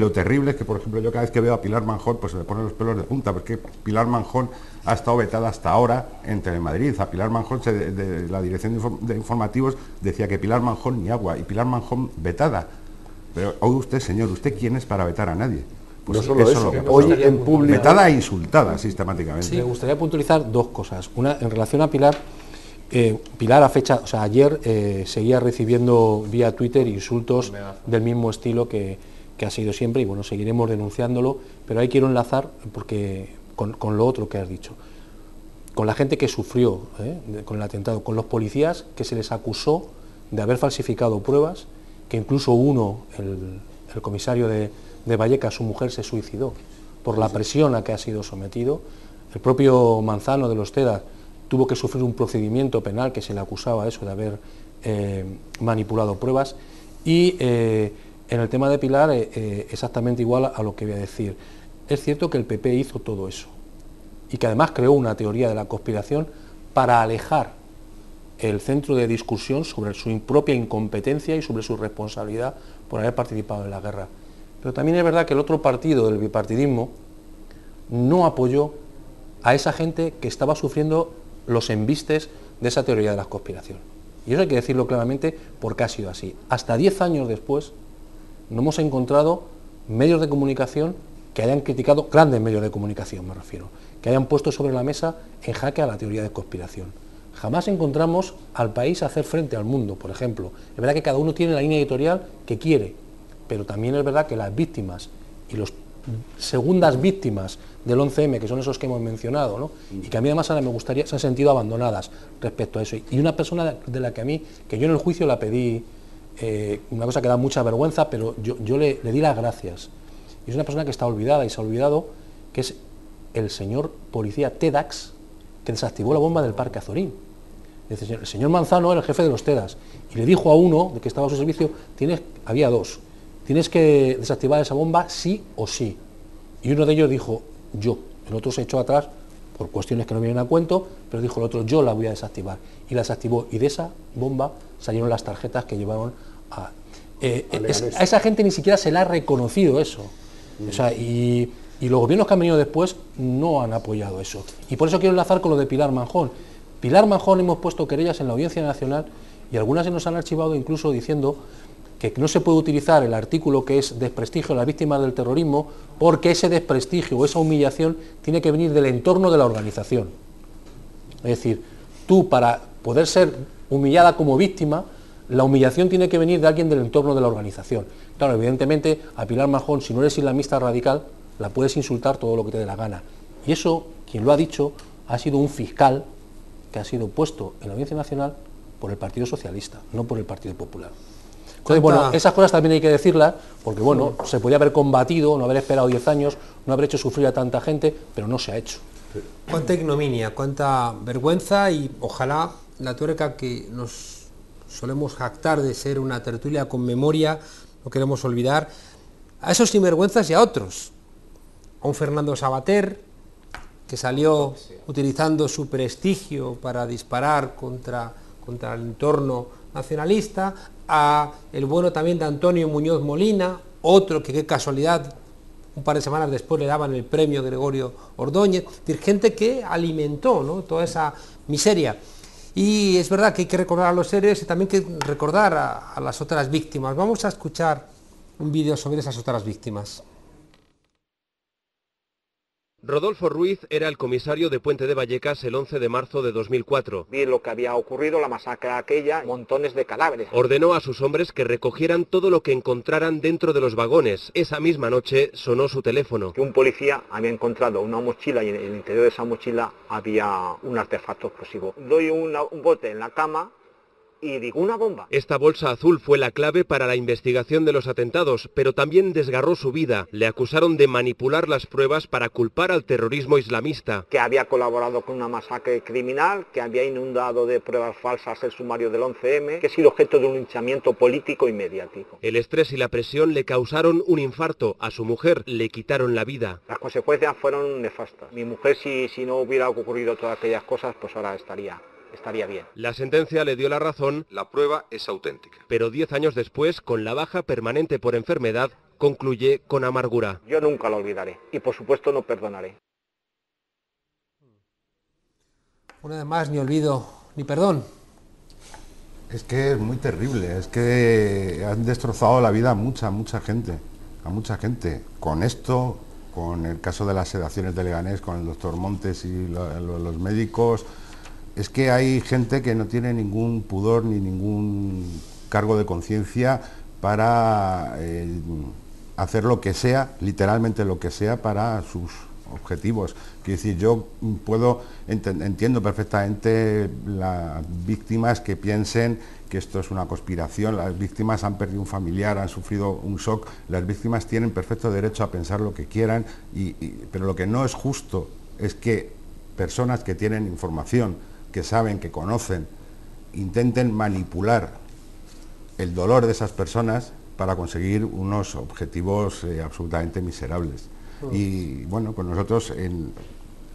o terrible, que por ejemplo yo cada vez que veo a Pilar Manjón pues se me ponen los pelos de punta, porque Pilar Manjón ha estado vetada hasta ahora en Telemadrid. A Pilar Manjón, de la dirección de informativos, decía que Pilar Manjón ni agua, y Pilar Manjón vetada. Pero hoy usted, señor, ¿usted quién es para vetar a nadie? Pues no solo eso, hoy en público... Vetada e insultada sistemáticamente. Sí, me gustaría puntualizar 2 cosas. Una, en relación a Pilar, a fecha, o sea, ayer seguía recibiendo vía Twitter insultos del mismo estilo que ha sido siempre, y bueno, seguiremos denunciándolo, pero ahí quiero enlazar porque con lo otro que has dicho, con la gente que sufrió con el atentado, con los policías que se les acusó de haber falsificado pruebas, que incluso uno, el comisario de Vallecas, su mujer se suicidó por la presión a que ha sido sometido. El propio Manzano de los TEDAX tuvo que sufrir un procedimiento penal que se le acusaba eso de haber manipulado pruebas. Y en el tema de Pilar, exactamente igual a lo que voy a decir. Es cierto que el PP hizo todo eso y que además creó una teoría de la conspiración para alejar el centro de discusión sobre su propia incompetencia y sobre su responsabilidad por haber participado en la guerra. Pero también es verdad que el otro partido del bipartidismo no apoyó a esa gente que estaba sufriendo los embistes de esa teoría de la conspiración. Y eso hay que decirlo claramente porque ha sido así. Hasta 10 años después no hemos encontrado medios de comunicación que hayan criticado, grandes medios de comunicación me refiero, que hayan puesto sobre la mesa en jaque a la teoría de conspiración. Jamás encontramos al país hacer frente al mundo, por ejemplo. Es verdad que cada uno tiene la línea editorial que quiere, pero también es verdad que las víctimas y las segundas víctimas del 11M, que son esos que hemos mencionado, ¿no? Y que a mí además ahora me gustaría, se han sentido abandonadas respecto a eso. Y una persona de la que a mí, que yo en el juicio la pedí, una cosa que da mucha vergüenza, pero yo le di las gracias. Y es una persona que está olvidada y se ha olvidado, que es el señor policía TEDAX, que desactivó la bomba del Parque Azorín. El señor Manzano era el jefe de los TEDAX y le dijo a uno, que estaba a su servicio, había dos, tienes que desactivar esa bomba sí o sí. Y uno de ellos dijo, yo. El otro se echó atrás por cuestiones que no vienen a cuento, pero dijo el otro, yo la voy a desactivar. Y la desactivó, y de esa bomba salieron las tarjetas que llevaron a... a esa gente ni siquiera se la ha reconocido eso. O sea, y los gobiernos que han venido después no han apoyado eso. Y por eso quiero enlazar con lo de Pilar Manjón. Pilar Manjón, hemos puesto querellas en la Audiencia Nacional y algunas se nos han archivado incluso diciendo que no se puede utilizar el artículo que es desprestigio a las víctimas del terrorismo, porque ese desprestigio o esa humillación tiene que venir del entorno de la organización. Es decir, tú, para poder ser humillada como víctima, la humillación tiene que venir de alguien del entorno de la organización. Claro, evidentemente, a Pilar Manjón, si no eres islamista radical, la puedes insultar todo lo que te dé la gana. Y eso, quien lo ha dicho, ha sido un fiscal que ha sido puesto en la Audiencia Nacional por el Partido Socialista, no por el Partido Popular. Entonces, bueno, esas cosas también hay que decirlas, porque bueno, se podía haber combatido, no haber esperado 10 años, no haber hecho sufrir a tanta gente, pero no se ha hecho. Cuánta ignominia, cuánta vergüenza, y ojalá la tuerca que nos solemos jactar de ser una tertulia con memoria, no queremos olvidar a esos sinvergüenzas y a otros. A un Fernando Savater, que salió utilizando su prestigio para disparar contra el entorno nacionalista, a el bueno también de Antonio Muñoz Molina, otro que, qué casualidad, un par de semanas después le daban el premio Gregorio Ordóñez, gente que alimentó, ¿no?, toda esa miseria. Y es verdad que hay que recordar a los héroes y también que recordar a las otras víctimas. Vamos a escuchar un vídeo sobre esas otras víctimas. Rodolfo Ruiz era el comisario de Puente de Vallecas el 11 de marzo de 2004. Vi lo que había ocurrido, la masacre aquella, montones de cadáveres. Ordenó a sus hombres que recogieran todo lo que encontraran dentro de los vagones. Esa misma noche sonó su teléfono. Un policía había encontrado una mochila y en el interior de esa mochila había un artefacto explosivo. Doy un bote en la cama y digo, una bomba. Esta bolsa azul fue la clave para la investigación de los atentados, pero también desgarró su vida. Le acusaron de manipular las pruebas para culpar al terrorismo islamista. Que había colaborado con una masacre criminal, que había inundado de pruebas falsas el sumario del 11M, que ha sido objeto de un linchamiento político y mediático. El estrés y la presión le causaron un infarto. A su mujer le quitaron la vida. Las consecuencias fueron nefastas. Mi mujer, si no hubiera ocurrido todas aquellas cosas, pues ahora estaría bien. La sentencia le dio la razón. La prueba es auténtica. Pero 10 años después, con la baja permanente por enfermedad, concluye con amargura. Yo nunca lo olvidaré y por supuesto no perdonaré. Una vez más, ni olvido ni perdón. Es que es muy terrible, es que han destrozado la vida a mucha gente, con esto, con el caso de las sedaciones de Leganés, con el doctor Montes y los médicos. Es que hay gente que no tiene ningún pudor ni ningún cargo de conciencia para hacer lo que sea, literalmente lo que sea, para sus objetivos. Quiero decir, yo puedo entiendo perfectamente las víctimas que piensen que esto es una conspiración, las víctimas han perdido un familiar, han sufrido un shock, las víctimas tienen perfecto derecho a pensar lo que quieran, pero lo que no es justo es que personas que tienen información, que saben, que conocen, intenten manipular el dolor de esas personas para conseguir unos objetivos absolutamente miserables. Y bueno, pues nosotros,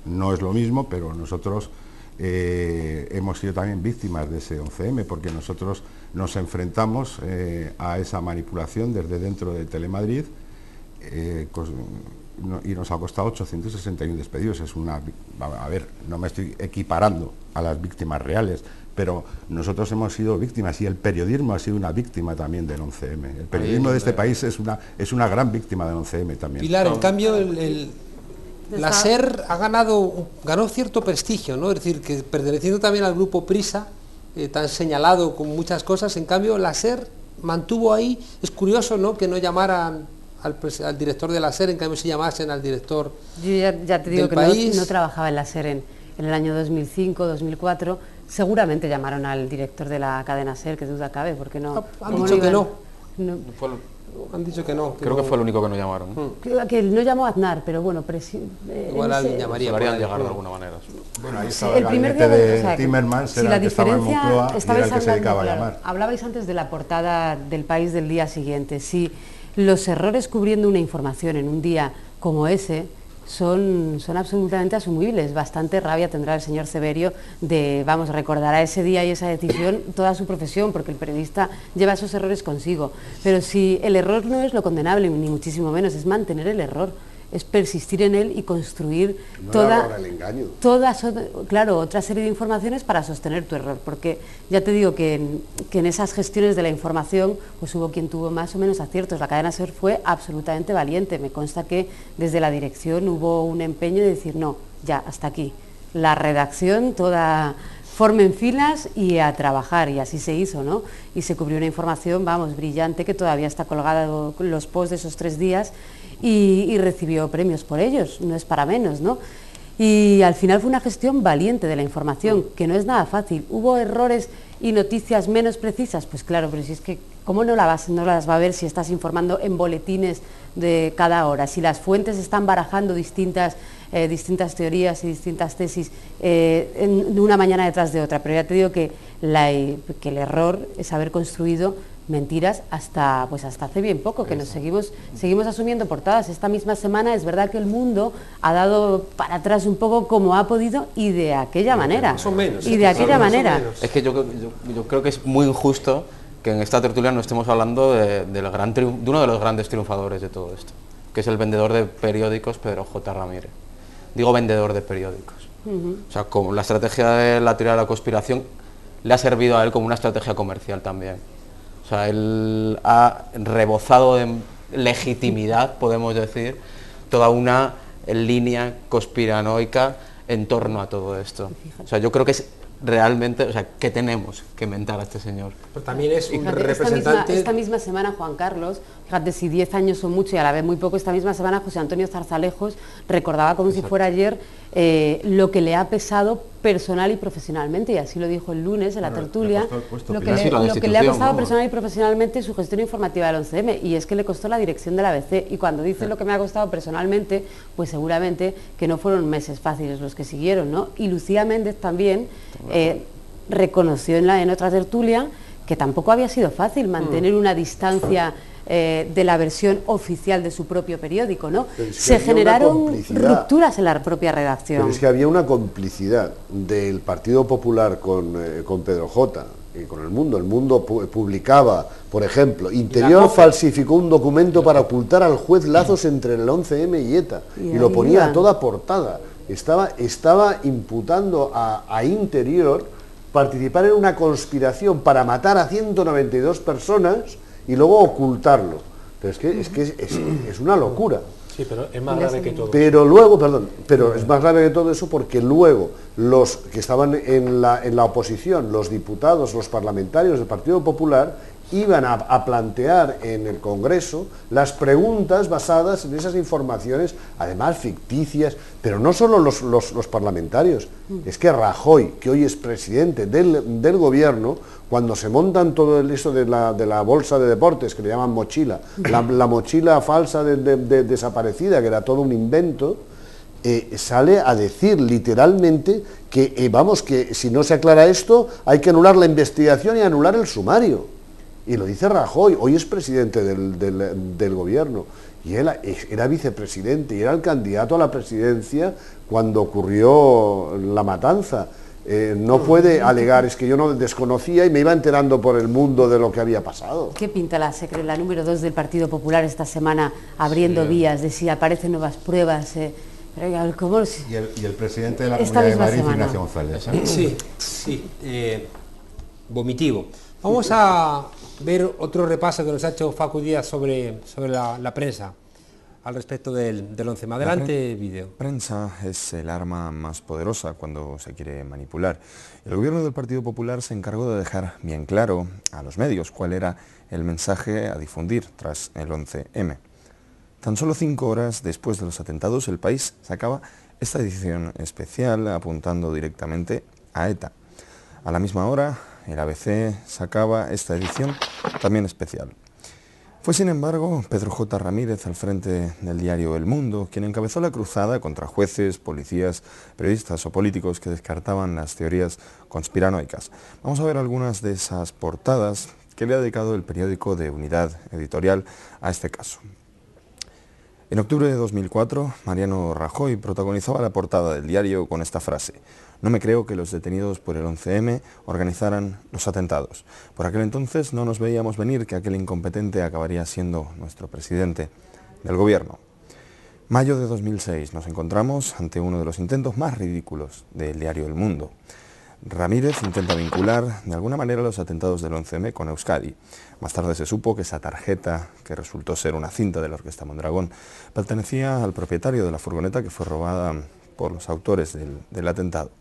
no es lo mismo, pero nosotros hemos sido también víctimas de ese 11M, porque nosotros nos enfrentamos a esa manipulación desde dentro de Telemadrid, y nos ha costado 861 despedidos. Es una, a ver, no me estoy equiparando a las víctimas reales, pero nosotros hemos sido víctimas y el periodismo ha sido una víctima también del 11M. El periodismo de este país es una gran víctima del 11M también. Pilar, en cambio, la SER ganó cierto prestigio, ¿no? Es decir, que perteneciendo también al grupo Prisa, tan señalado con muchas cosas, en cambio la SER mantuvo ahí. Es curioso, ¿no?, que no llamaran al director de la SER, en cambio si llamasen al director del País. Yo ya te digo que no trabajaba en la SER en el año 2005, 2004... Seguramente llamaron al director de la cadena SER, que duda cabe, porque no... Han dicho que no. Han dicho que no. Creo que fue el único que no llamaron. Que no llamó a Aznar, pero bueno... Igual alguien llamaría, podrían llegar de alguna manera. Bueno, ahí estaba el gabinete de Timmermans, era el que estaba en Moncloa y era el que se dedicaba a llamar. Hablabais antes de la portada del País del día siguiente. Si los errores cubriendo una información en un día como ese son absolutamente asumibles. Bastante rabia tendrá el señor Severio de, vamos, recordar a ese día y esa decisión toda su profesión, porque el periodista lleva esos errores consigo. Pero si el error no es lo condenable, ni muchísimo menos, es mantener el error, es persistir en él y construir otra serie de informaciones para sostener tu error, porque ya te digo que en esas gestiones de la información pues hubo quien tuvo más o menos aciertos. La cadena SER fue absolutamente valiente. Me consta que desde la dirección hubo un empeño de decir no, ya, hasta aquí. La redacción toda... formen filas y a trabajar, y así se hizo, ¿no? Y se cubrió una información, vamos, brillante, que todavía está colgada los posts de esos 3 días y recibió premios por ellos, no es para menos, ¿no? Y al final fue una gestión valiente de la información, que no es nada fácil. ¿Hubo errores y noticias menos precisas? Pues claro, pero si es que, ¿cómo no las va a ver si estás informando en boletines de cada hora? Si las fuentes están barajando distintas teorías y distintas tesis en una mañana detrás de otra. Pero ya te digo que el error es haber construido mentiras hasta hace bien poco, que nos seguimos asumiendo portadas. Esta misma semana es verdad que El Mundo ha dado para atrás un poco como ha podido y de aquella manera. Más o menos. Y de aquella manera. Es que yo creo que es muy injusto que en esta tertulia no estemos hablando de uno de los grandes triunfadores de todo esto, que es el vendedor de periódicos Pedro J. Ramírez. Digo vendedor de periódicos. O sea, como la estrategia de la teoría de la conspiración le ha servido a él como una estrategia comercial también. O sea, él ha rebozado de legitimidad, podemos decir, toda una línea conspiranoica en torno a todo esto. O sea, yo creo que es realmente, o sea, que tenemos que mentar a este señor. Pero también es un representante... Esta misma semana, Juan Carlos, fíjate si 10 años son mucho y a la vez muy poco, esta misma semana José Antonio Zarzalejos recordaba como si fuera ayer lo que le ha pesado personal y profesionalmente, y así lo dijo el lunes en la tertulia, lo que le ha pesado personal y profesionalmente su gestión informativa del 11M, y es que le costó la dirección de la BBC, y cuando dice lo que me ha costado personalmente, pues seguramente que no fueron meses fáciles los que siguieron, ¿no? Y Lucía Méndez también reconoció en otra tertulia que tampoco había sido fácil mantener una distancia de la versión oficial de su propio periódico, ¿no? Es que se generaron rupturas en la propia redacción. Pero es que había una complicidad del Partido Popular con Pedro J. y con El Mundo. El Mundo publicaba, por ejemplo, Interior falsificó un documento para ocultar al juez lazos entre el 11M y ETA, y lo ponía a toda portada. Estaba imputando a Interior participar en una conspiración para matar a 192 personas y luego ocultarlo. Pero es una locura. Sí, pero es más grave que todo. Pero luego, perdón, pero es más grave que todo eso porque luego los que estaban en la oposición, los diputados, los parlamentarios del Partido Popular, iban a plantear en el Congreso las preguntas basadas en esas informaciones, además ficticias, pero no solo los parlamentarios, es que Rajoy, que hoy es presidente del gobierno, cuando se montan todo eso de la bolsa de deportes, que le llaman mochila, la mochila falsa de desaparecida, que era todo un invento, sale a decir literalmente que, vamos, que si no se aclara esto, hay que anular la investigación y anular el sumario. Y lo dice Rajoy, hoy es presidente del gobierno, y él era vicepresidente y era el candidato a la presidencia cuando ocurrió la matanza. No puede alegar, es que yo no desconocía y me iba enterando por El Mundo de lo que había pasado. ¿Qué pinta la SER, la número 2 del Partido Popular esta semana, abriendo vías de si aparecen nuevas pruebas? Y el presidente de la Comunidad de Madrid, Ignacio González. Vomitivo. Vamos a ver otro repaso que nos ha hecho Facu Díaz sobre la prensa. Al respecto del 11. Adelante, vídeo. La prensa es el arma más poderosa cuando se quiere manipular. El gobierno del Partido Popular se encargó de dejar bien claro a los medios cuál era el mensaje a difundir tras el 11M. Tan solo 5 horas después de los atentados, El País sacaba esta edición especial apuntando directamente a ETA. A la misma hora, el ABC sacaba esta edición también especial. Fue, sin embargo, Pedro J. Ramírez al frente del diario El Mundo quien encabezó la cruzada contra jueces, policías, periodistas o políticos que descartaban las teorías conspiranoicas. Vamos a ver algunas de esas portadas que le ha dedicado el periódico de Unidad Editorial a este caso. En octubre de 2004, Mariano Rajoy protagonizaba la portada del diario con esta frase: no me creo que los detenidos por el 11M organizaran los atentados. Por aquel entonces no nos veíamos venir que aquel incompetente acabaría siendo nuestro presidente del gobierno. Mayo de 2006, nos encontramos ante uno de los intentos más ridículos del diario El Mundo. Ramírez intenta vincular de alguna manera los atentados del 11M con Euskadi. Más tarde se supo que esa tarjeta, que resultó ser una cinta de la Orquesta Mondragón, pertenecía al propietario de la furgoneta que fue robada por los autores del atentado.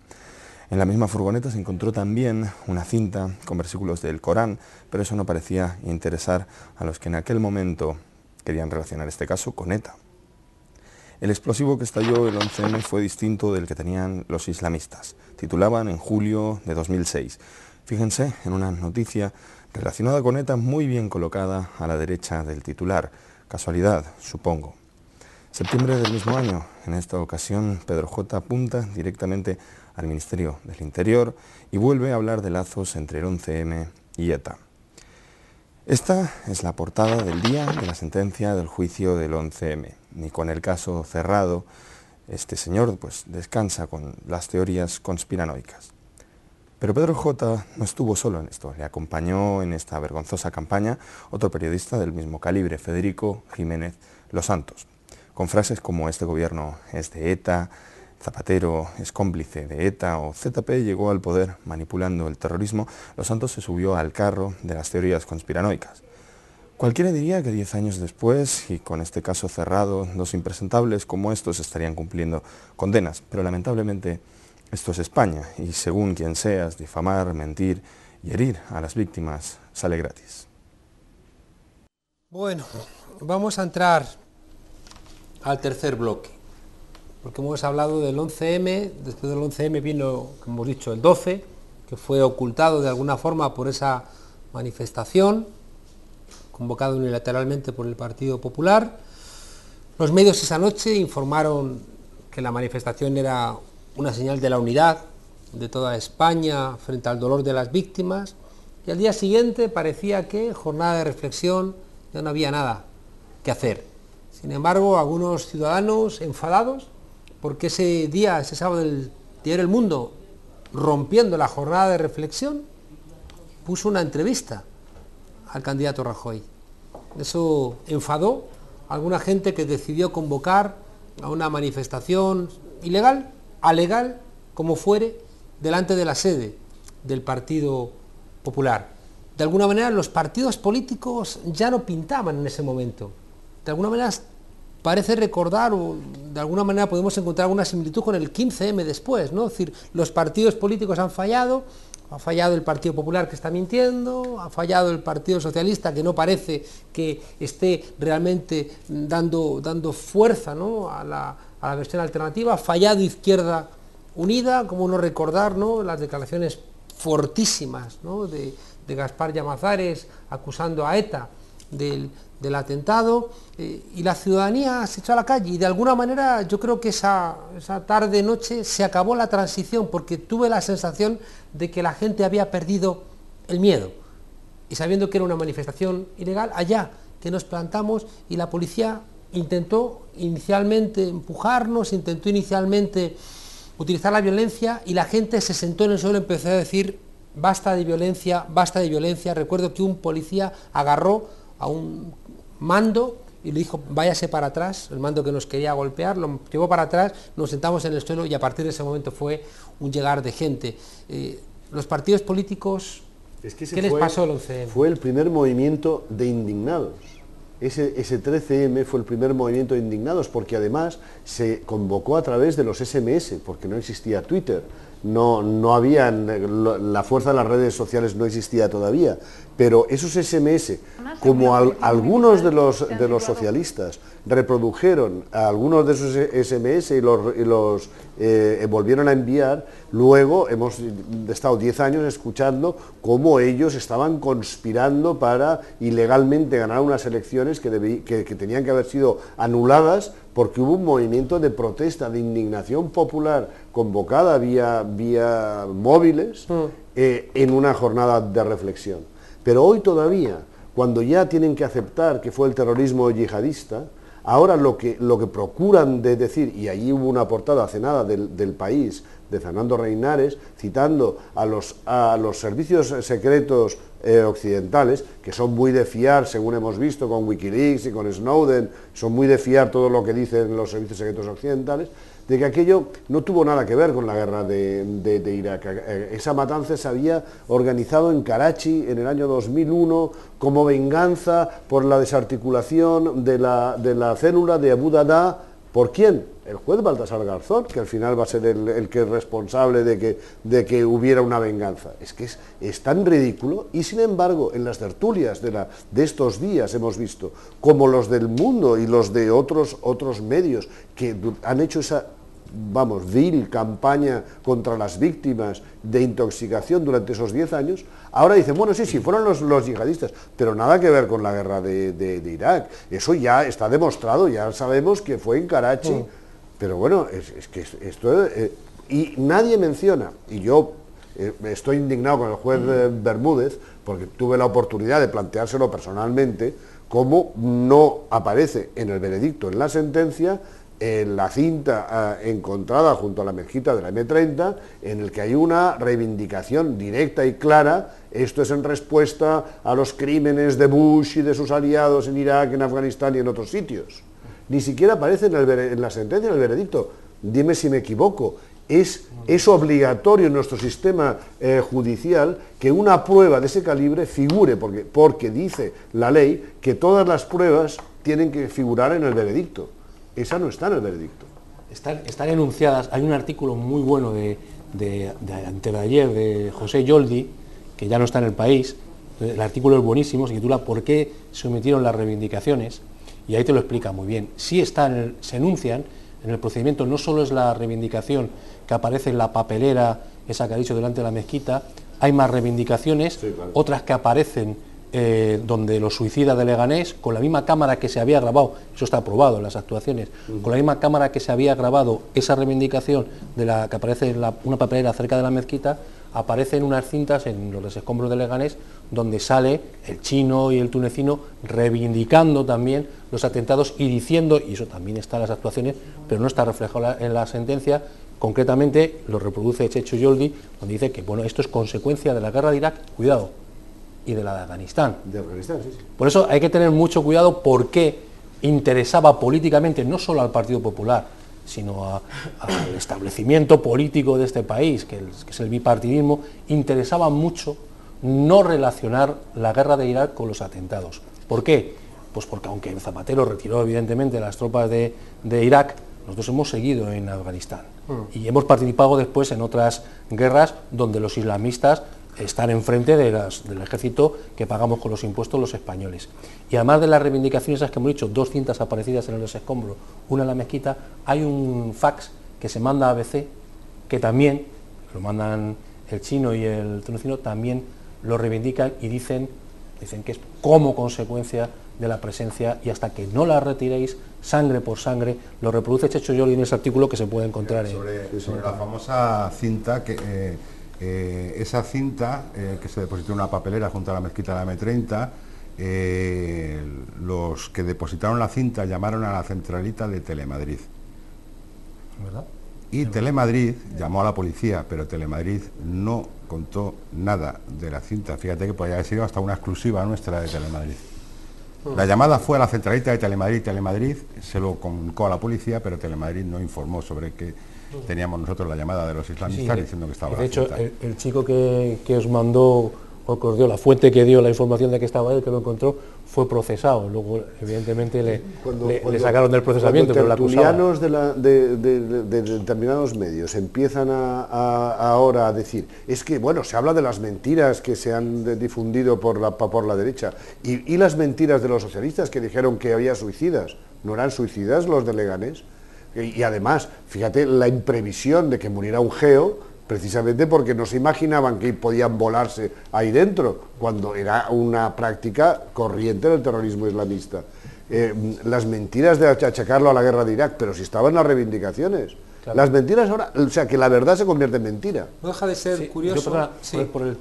En la misma furgoneta se encontró también una cinta con versículos del Corán, pero eso no parecía interesar a los que en aquel momento querían relacionar este caso con ETA. El explosivo que estalló el 11M fue distinto del que tenían los islamistas. Titulaban en julio de 2006. Fíjense en una noticia relacionada con ETA muy bien colocada a la derecha del titular. Casualidad, supongo. Septiembre del mismo año, en esta ocasión, Pedro J. apunta directamente al Ministerio del Interior y vuelve a hablar de lazos entre el 11M y ETA. Esta es la portada del día de la sentencia del juicio del 11M. Ni con el caso cerrado, este señor pues descansa con las teorías conspiranoicas. Pero Pedro J. no estuvo solo en esto. Le acompañó en esta vergonzosa campaña otro periodista del mismo calibre, Federico Jiménez Los Santos, con frases como este gobierno es de ETA, Zapatero es cómplice de ETA o ZP llegó al poder manipulando el terrorismo. Los Santos se subió al carro de las teorías conspiranoicas. Cualquiera diría que 10 años después, y con este caso cerrado, los impresentables como estos estarían cumpliendo condenas, pero lamentablemente esto es España y según quien seas, difamar, mentir y herir a las víctimas sale gratis. Bueno, vamos a entrar al tercer bloque, porque hemos hablado del 11M, después del 11M vino, como hemos dicho, el 12, que fue ocultado de alguna forma por esa manifestación, convocada unilateralmente por el Partido Popular. Los medios esa noche informaron que la manifestación era una señal de la unidad de toda España frente al dolor de las víctimas, y al día siguiente parecía que, jornada de reflexión, ya no había nada que hacer. Sin embargo, algunos ciudadanos enfadados, porque ese día, ese sábado, el diario El Mundo, rompiendo la jornada de reflexión, puso una entrevista al candidato Rajoy. Eso enfadó a alguna gente que decidió convocar a una manifestación ilegal, alegal, como fuere, delante de la sede del Partido Popular. De alguna manera, los partidos políticos ya no pintaban en ese momento. De alguna manera parece recordar, o de alguna manera podemos encontrar alguna similitud con el 15M después, ¿no? Es decir, los partidos políticos han fallado, ha fallado el Partido Popular que está mintiendo, ha fallado el Partido Socialista que no parece que esté realmente dando fuerza, ¿no?, a la versión alternativa, ha fallado Izquierda Unida, como no recordar, ¿no?, las declaraciones fortísimas, ¿no?, de Gaspar Llamazares acusando a ETA del atentado, y la ciudadanía se echó a la calle, y de alguna manera yo creo que esa tarde-noche se acabó la transición, porque tuve la sensación de que la gente había perdido el miedo, y sabiendo que era una manifestación ilegal, allá que nos plantamos, y la policía intentó inicialmente empujarnos, intentó inicialmente utilizar la violencia, y la gente se sentó en el suelo y empezó a decir basta de violencia, basta de violencia. Recuerdo que un policía agarró a un mando y le dijo váyase para atrás, el mando que nos quería golpear, lo llevó para atrás, nos sentamos en el suelo y a partir de ese momento fue un llegar de gente. Los partidos políticos, es que ¿qué les pasó el 11M? Fue el primer movimiento de indignados. Ese 13M fue el primer movimiento de indignados, porque además se convocó a través de los SMS, porque no existía Twitter, no había, la fuerza de las redes sociales no existía todavía, pero esos SMS, como algunos de los socialistas reprodujeron a algunos de esos SMS y los volvieron a enviar, luego hemos estado 10 años escuchando cómo ellos estaban conspirando para ilegalmente ganar unas elecciones que tenían que haber sido anuladas, porque hubo un movimiento de protesta, de indignación popular convocada vía móviles en una jornada de reflexión. Pero hoy todavía, cuando ya tienen que aceptar que fue el terrorismo yihadista, ahora lo que procuran de decir, y allí hubo una portada hace nada del País, de Fernando Reinares, citando a los servicios secretos occidentales, que son muy de fiar, según hemos visto con Wikileaks y con Snowden, son muy de fiar todo lo que dicen los servicios secretos occidentales, de que aquello no tuvo nada que ver con la guerra de Irak. Esa matanza se había organizado en Karachi en el año 2001 como venganza por la desarticulación de la célula de Abu Dada. ¿Por quién? El juez Baltasar Garzón, que al final va a ser el que es responsable de que hubiera una venganza. Es que es tan ridículo, y sin embargo en las tertulias de estos días hemos visto como los del Mundo y los de otros medios que han hecho esa, vamos, vil campaña contra las víctimas de intoxicación durante esos 10 años, ahora dicen, bueno, sí, fueron los yihadistas, pero nada que ver con la guerra de Irak. Eso ya está demostrado, ya sabemos que fue en Karachi, pero bueno, es que esto y nadie menciona, y yo estoy indignado con el juez Bermúdez, porque tuve la oportunidad de planteárselo personalmente, cómo no aparece en el veredicto, en la sentencia, la cinta encontrada junto a la mezquita de la M30, en el que hay una reivindicación directa y clara. Esto es en respuesta a los crímenes de Bush y de sus aliados en Irak, en Afganistán y en otros sitios. Ni siquiera aparece en la sentencia, en el veredicto. Dime si me equivoco. Es obligatorio en nuestro sistema judicial que una prueba de ese calibre figure, porque dice la ley que todas las pruebas tienen que figurar en el veredicto. Esa no está en el veredicto. Están enunciadas. Hay un artículo muy bueno de antes de ayer, de José Yoldi, que ya no está en El País. El artículo es buenísimo, se titula ¿Por qué se omitieron las reivindicaciones? Y ahí te lo explica muy bien. Sí se enuncian en el procedimiento, no solo es la reivindicación que aparece en la papelera, esa que ha dicho delante de la mezquita, hay más reivindicaciones, sí, claro. Otras que aparecen donde los suicidas de Leganés, con la misma cámara que se había grabado, eso está aprobado en las actuaciones, con la misma cámara que se había grabado esa reivindicación de la que aparece en una papelera cerca de la mezquita, aparecen unas cintas en los escombros de Leganés, donde sale el chino y el tunecino reivindicando también los atentados y diciendo, y eso también está en las actuaciones, pero no está reflejado en la sentencia. Concretamente lo reproduce Checho Yoldi, donde dice que bueno, esto es consecuencia de la guerra de Irak, cuidado, y de la de Afganistán. De Afganistán, sí, sí. Por eso hay que tener mucho cuidado porque interesaba políticamente no solo al Partido Popular, sino al establecimiento político de este país, que es el bipartidismo, interesaba mucho no relacionar la guerra de Irak con los atentados. ¿Por qué? Pues porque aunque Zapatero retiró evidentemente las tropas de Irak, nosotros hemos seguido en Afganistán y hemos participado después en otras guerras donde los islamistas están enfrente del ejército que pagamos con los impuestos los españoles. Y además de las reivindicaciones esas que hemos dicho, 2 cintas aparecidas en los escombros, una en la mezquita, hay un fax que se manda a ABC, que también lo mandan el chino y el tunecino, también lo reivindican y dicen que es como consecuencia de la presencia, y hasta que no la retiréis, sangre por sangre, lo reproduce Checho Yoli en ese artículo que se puede encontrar. Sobre la famosa cinta que... esa cinta que se depositó en una papelera junto a la mezquita de la M30, los que depositaron la cinta llamaron a la centralita de Telemadrid. ¿Verdad? Y Telemadrid llamó a la policía, pero Telemadrid no contó nada de la cinta. Fíjate que podría haber sido hasta una exclusiva nuestra de Telemadrid. La llamada fue a la centralita de Telemadrid. Telemadrid se lo comunicó a la policía, pero Telemadrid no informó sobre que teníamos nosotros la llamada de los islamistas diciendo que estaba. De hecho, el chico que os mandó, o que os dio la fuente que dio la información de que estaba él, que lo encontró, fue procesado. Luego, evidentemente, le sacaron del procesamiento. Pero los tertulianos de determinados medios empiezan ahora a decir, es que, bueno, se habla de las mentiras que se han difundido por la derecha, y las mentiras de los socialistas que dijeron que había suicidas. ¿No eran suicidas los de Leganés? Y además, fíjate, la imprevisión de que muriera un geo, precisamente porque no se imaginaban que podían volarse ahí dentro, cuando era una práctica corriente del terrorismo islamista. Las mentiras de achacarlo a la guerra de Irak, pero si estaban las reivindicaciones. Claro. Las mentiras ahora, o sea, que la verdad se convierte en mentira. No deja de ser curioso. Yo, por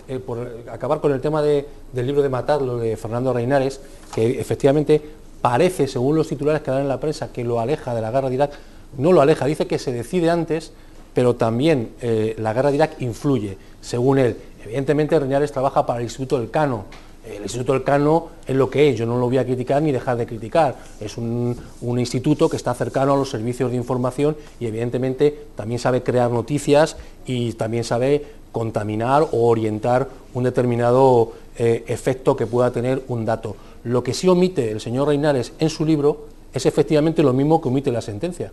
acabar con el tema del libro de Matarlo, de Fernando Reinares, que efectivamente parece, según los titulares que dan en la prensa, que lo aleja de la guerra de Irak. No lo aleja, dice que se decide antes, pero también la guerra de Irak influye, según él. Evidentemente Reinares trabaja para el Instituto Elcano. El Instituto Elcano es lo que es, yo no lo voy a criticar ni dejar de criticar. Es un instituto que está cercano a los servicios de información y evidentemente también sabe crear noticias y también sabe contaminar o orientar un determinado efecto que pueda tener un dato. Lo que sí omite el señor Reinares en su libro es efectivamente lo mismo que omite la sentencia.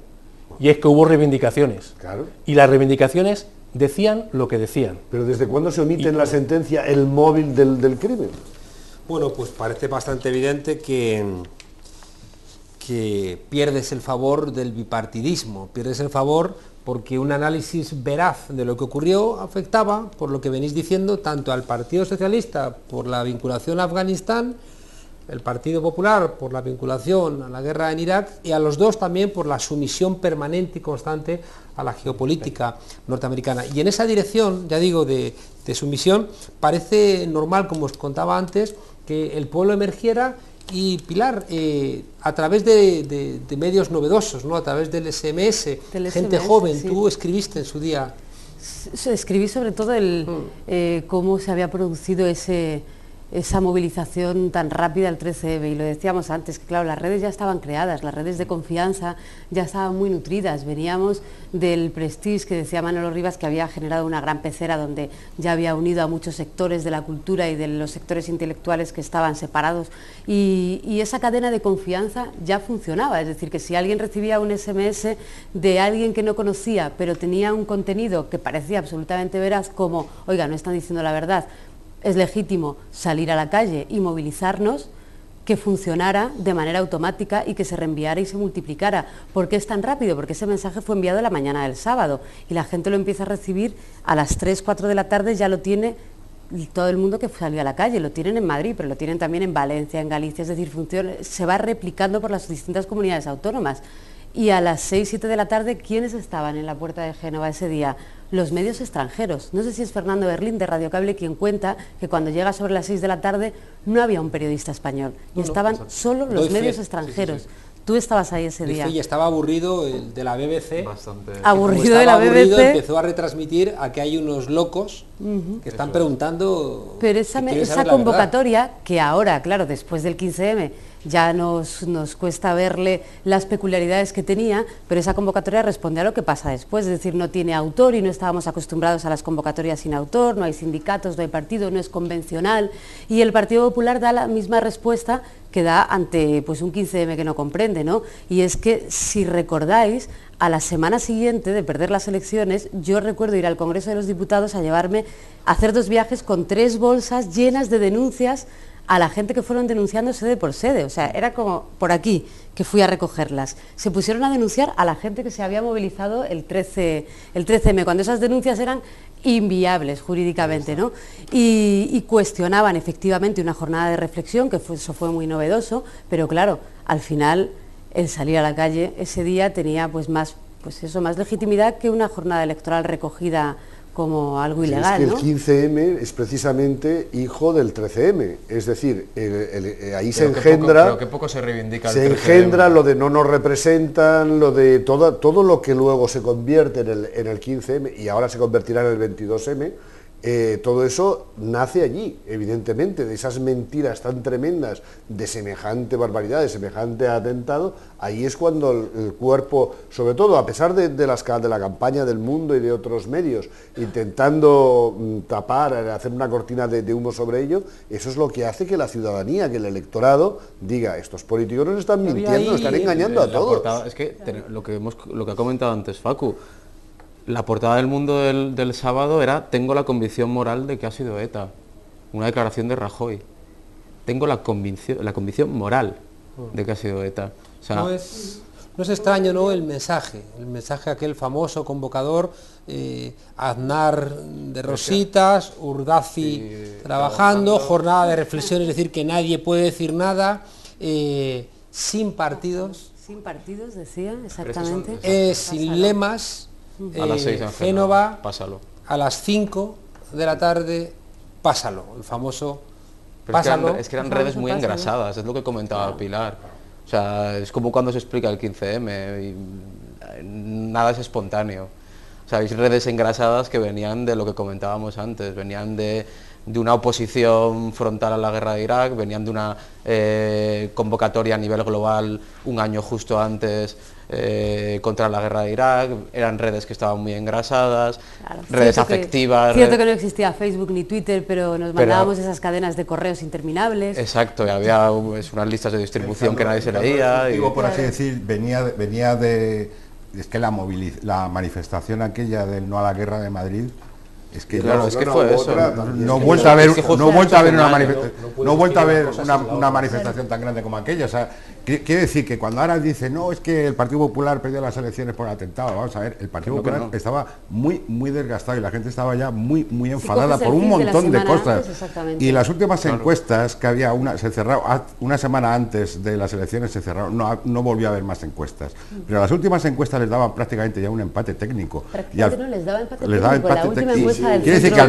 Y es que hubo reivindicaciones, claro, y las reivindicaciones decían lo que decían. ¿Pero desde cuándo se omite en la sentencia el móvil del crimen? Bueno, pues parece bastante evidente que pierdes el favor del bipartidismo, pierdes el favor porque un análisis veraz de lo que ocurrió afectaba, por lo que venís diciendo, tanto al Partido Socialista por la vinculación a Afganistán, el Partido Popular por la vinculación a la guerra en Irak y a los dos también por la sumisión permanente y constante a la geopolítica norteamericana. Y en esa dirección, ya digo, de sumisión, parece normal, como os contaba antes, que el pueblo emergiera y Pilar, a través de medios novedosos, ¿no? A través del SMS, gente joven, sí. Tú escribiste en su día. Escribí sobre todo cómo se había producido esa movilización tan rápida al 13M, y lo decíamos antes, que claro, las redes ya estaban creadas, las redes de confianza ya estaban muy nutridas, veníamos del Prestige, que decía Manolo Rivas, que había generado una gran pecera donde ya había unido a muchos sectores de la cultura y de los sectores intelectuales que estaban separados, y esa cadena de confianza ya funcionaba, es decir, que si alguien recibía un SMS de alguien que no conocía, pero tenía un contenido que parecía absolutamente veraz, como, oiga, no están diciendo la verdad, es legítimo salir a la calle y movilizarnos, que funcionara de manera automática y que se reenviara y se multiplicara. ¿Por qué es tan rápido? Porque ese mensaje fue enviado la mañana del sábado y la gente lo empieza a recibir a las 3, 4 de la tarde, ya lo tiene todo el mundo que salió a la calle, lo tienen en Madrid, pero lo tienen también en Valencia, en Galicia, es decir, se va replicando por las distintas comunidades autónomas. Y a las 6, 7 de la tarde, ¿quiénes estaban en la puerta de Génova ese día? Los medios extranjeros. No sé si es Fernando Berlín de Radio Cable quien cuenta que cuando llega sobre las 6 de la tarde no había un periodista español. Y estaban solo los medios extranjeros. Sí, sí, sí. Tú estabas ahí ese día. Sí, estaba aburrido el de la BBC. Bastante. Aburrido de la BBC. Empezó a retransmitir a que hay unos locos que están preguntando. Pero esa convocatoria, que ahora, claro, después del 15M, ya nos cuesta verle las peculiaridades que tenía, pero esa convocatoria responde a lo que pasa después, es decir, no tiene autor y no estábamos acostumbrados a las convocatorias sin autor, no hay sindicatos, no hay partido, no es convencional, y el Partido Popular da la misma respuesta que da ante un 15M que no comprende, ¿no? Y es que, si recordáis, a la semana siguiente de perder las elecciones, yo recuerdo ir al Congreso de los Diputados a llevarme, a hacer 2 viajes con 3 bolsas llenas de denuncias a la gente que fueron denunciando sede por sede, o sea, era como por aquí que fui a recogerlas. Se pusieron a denunciar a la gente que se había movilizado el 13M, cuando esas denuncias eran inviables jurídicamente, ¿no? Y cuestionaban efectivamente una jornada de reflexión, que eso fue muy novedoso, pero claro, al final el salir a la calle ese día tenía más legitimidad que una jornada electoral recogida como algo ilegal, es que el 15M es precisamente hijo del 13M, es decir, ahí se engendra... Poco, pero que poco se reivindica el 13M. Se engendra lo de no nos representan, lo de todo lo que luego se convierte en el 15M y ahora se convertirá en el 22M, todo eso nace allí, evidentemente, de esas mentiras tan tremendas, de semejante barbaridad, de semejante atentado. Ahí es cuando el cuerpo, sobre todo a pesar de la campaña del Mundo y de otros medios, intentando tapar, hacer una cortina de humo sobre ello, eso es lo que hace que la ciudadanía, que el electorado diga, estos políticos nos están mintiendo, nos están engañando a todos. Portada, es que lo que ha comentado antes Facu, la portada del Mundo del sábado era: tengo la convicción moral de que ha sido ETA. Una declaración de Rajoy. Tengo la convicción moral de que ha sido ETA. O sea, no es extraño, ¿no?, el mensaje. El mensaje aquel famoso convocador, Aznar de rositas, Urdazi trabajando, jornada de reflexión, es decir, que nadie puede decir nada, sin partidos. Sin partidos, decía, exactamente. Sin lemas. A las 6 en Génova, pásalo. A las 5 de la tarde, pásalo. El famoso pásalo. Es que eran redes muy engrasadas, es lo que comentaba Pilar. O sea, es como cuando se explica el 15M, y nada es espontáneo. Sabéis, redes engrasadas que venían de lo que comentábamos antes, venían de una oposición frontal a la guerra de Irak, venían de una convocatoria a nivel global un año justo antes contra la guerra de Irak, eran redes que estaban muy engrasadas, claro, redes afectivas... Cierto que no existía Facebook ni Twitter, pero nos mandábamos esas cadenas de correos interminables. Exacto, y había unas listas de distribución que nadie se leía. Digo, por así decir, venía de... Es que la manifestación aquella del no a la guerra de Madrid... Es que claro, es que fue eso. No he vuelto a ver una manifestación tan grande como aquella. O sea, quiere decir que cuando ahora dice, no, es que el Partido Popular perdió las elecciones por atentado, vamos a ver, el Partido Popular estaba muy, muy desgastado y la gente estaba ya muy, muy enfadada por un montón de cosas. Y las últimas encuestas que había, se cerraron una semana antes de las elecciones, se cerraron, no volvió a haber más encuestas. Pero las últimas encuestas les daban prácticamente ya un empate técnico. Quiere decir que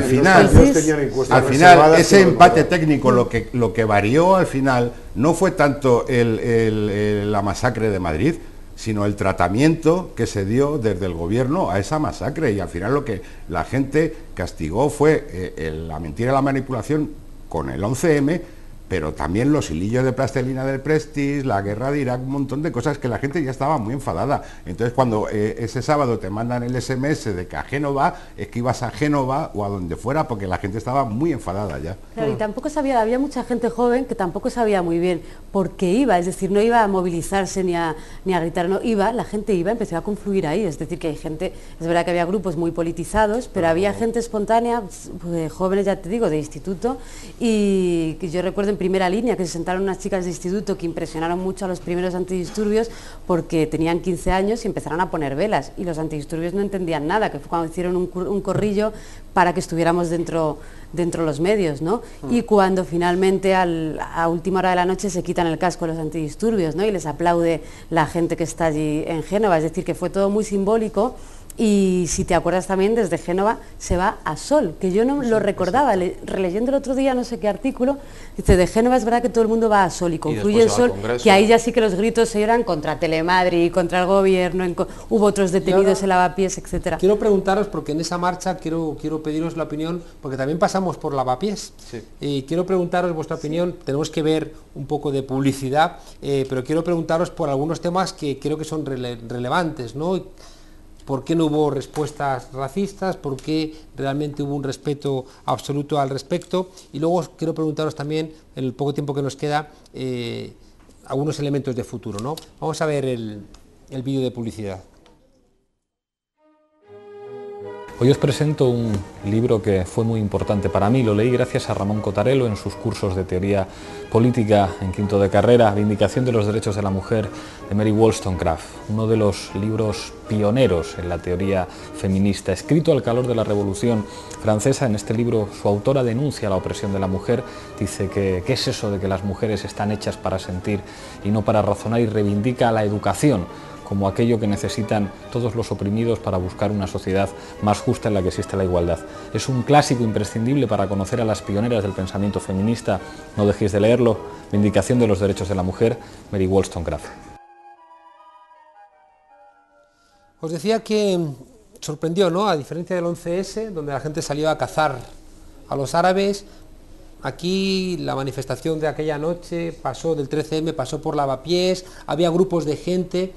al final ese empate técnico, lo que varió al final no fue tanto la masacre de Madrid, sino el tratamiento que se dio desde el gobierno a esa masacre, y al final lo que la gente castigó fue la mentira y la manipulación con el 11M, pero también los hilillos de plastilina del Prestige, la guerra de Irak, un montón de cosas que la gente ya estaba muy enfadada. Entonces cuando ese sábado te mandan el SMS de que a Génova, es que ibas a Génova o a donde fuera, porque la gente estaba muy enfadada ya. Claro, y tampoco sabía, había mucha gente joven que tampoco sabía muy bien por qué iba, es decir, no iba a movilizarse ni a gritar, no iba, la gente iba, empezó a confluir ahí, es decir, que hay gente, es verdad que había grupos muy politizados, pero había gente espontánea, pues, jóvenes, ya te digo, de instituto, y que yo recuerdo en primera línea, que se sentaron unas chicas de instituto que impresionaron mucho a los primeros antidisturbios porque tenían 15 años y empezaron a poner velas, y los antidisturbios no entendían nada, que fue cuando hicieron un corrillo para que estuviéramos dentro los medios, ¿no? Y cuando finalmente a última hora de la noche se quitan el casco los antidisturbios, ¿no?, y les aplaude la gente que está allí en Génova, es decir, que fue todo muy simbólico. Y si te acuerdas también, desde Génova se va a Sol, que yo no lo recordaba, releyendo el otro día no sé qué artículo, dice, de Génova es verdad que todo el mundo va a Sol y confluye en Sol, que ahí ya sí que los gritos se eran contra Telemadrid, contra el gobierno, hubo otros detenidos en Lavapiés, etc. Quiero preguntaros, porque en esa marcha quiero pediros la opinión, porque también pasamos por Lavapiés, y quiero preguntaros vuestra opinión, tenemos que ver un poco de publicidad, pero quiero preguntaros por algunos temas que creo que son relevantes, ¿no? ¿Por qué no hubo respuestas racistas? ¿Por qué realmente hubo un respeto absoluto al respecto? Y luego quiero preguntaros también, en el poco tiempo que nos queda, algunos elementos de futuro, ¿no? Vamos a ver el vídeo de publicidad. Hoy os presento un libro que fue muy importante para mí, lo leí gracias a Ramón Cotarelo en sus cursos de teoría política en quinto de carrera, Vindicación de los Derechos de la Mujer, de Mary Wollstonecraft, uno de los libros pioneros en la teoría feminista, escrito al calor de la Revolución Francesa. En este libro su autora denuncia la opresión de la mujer, dice que ¿qué es eso de que las mujeres están hechas para sentir y no para razonar?, y reivindica la educación como aquello que necesitan todos los oprimidos para buscar una sociedad más justa en la que exista la igualdad. Es un clásico imprescindible para conocer a las pioneras del pensamiento feminista. No dejéis de leerlo. Vindicación de los derechos de la mujer, Mary Wollstonecraft. Os decía que sorprendió, ¿no? A diferencia del 11S, donde la gente salió a cazar a los árabes, aquí la manifestación de aquella noche pasó del 13M, pasó por Lavapiés, había grupos de gente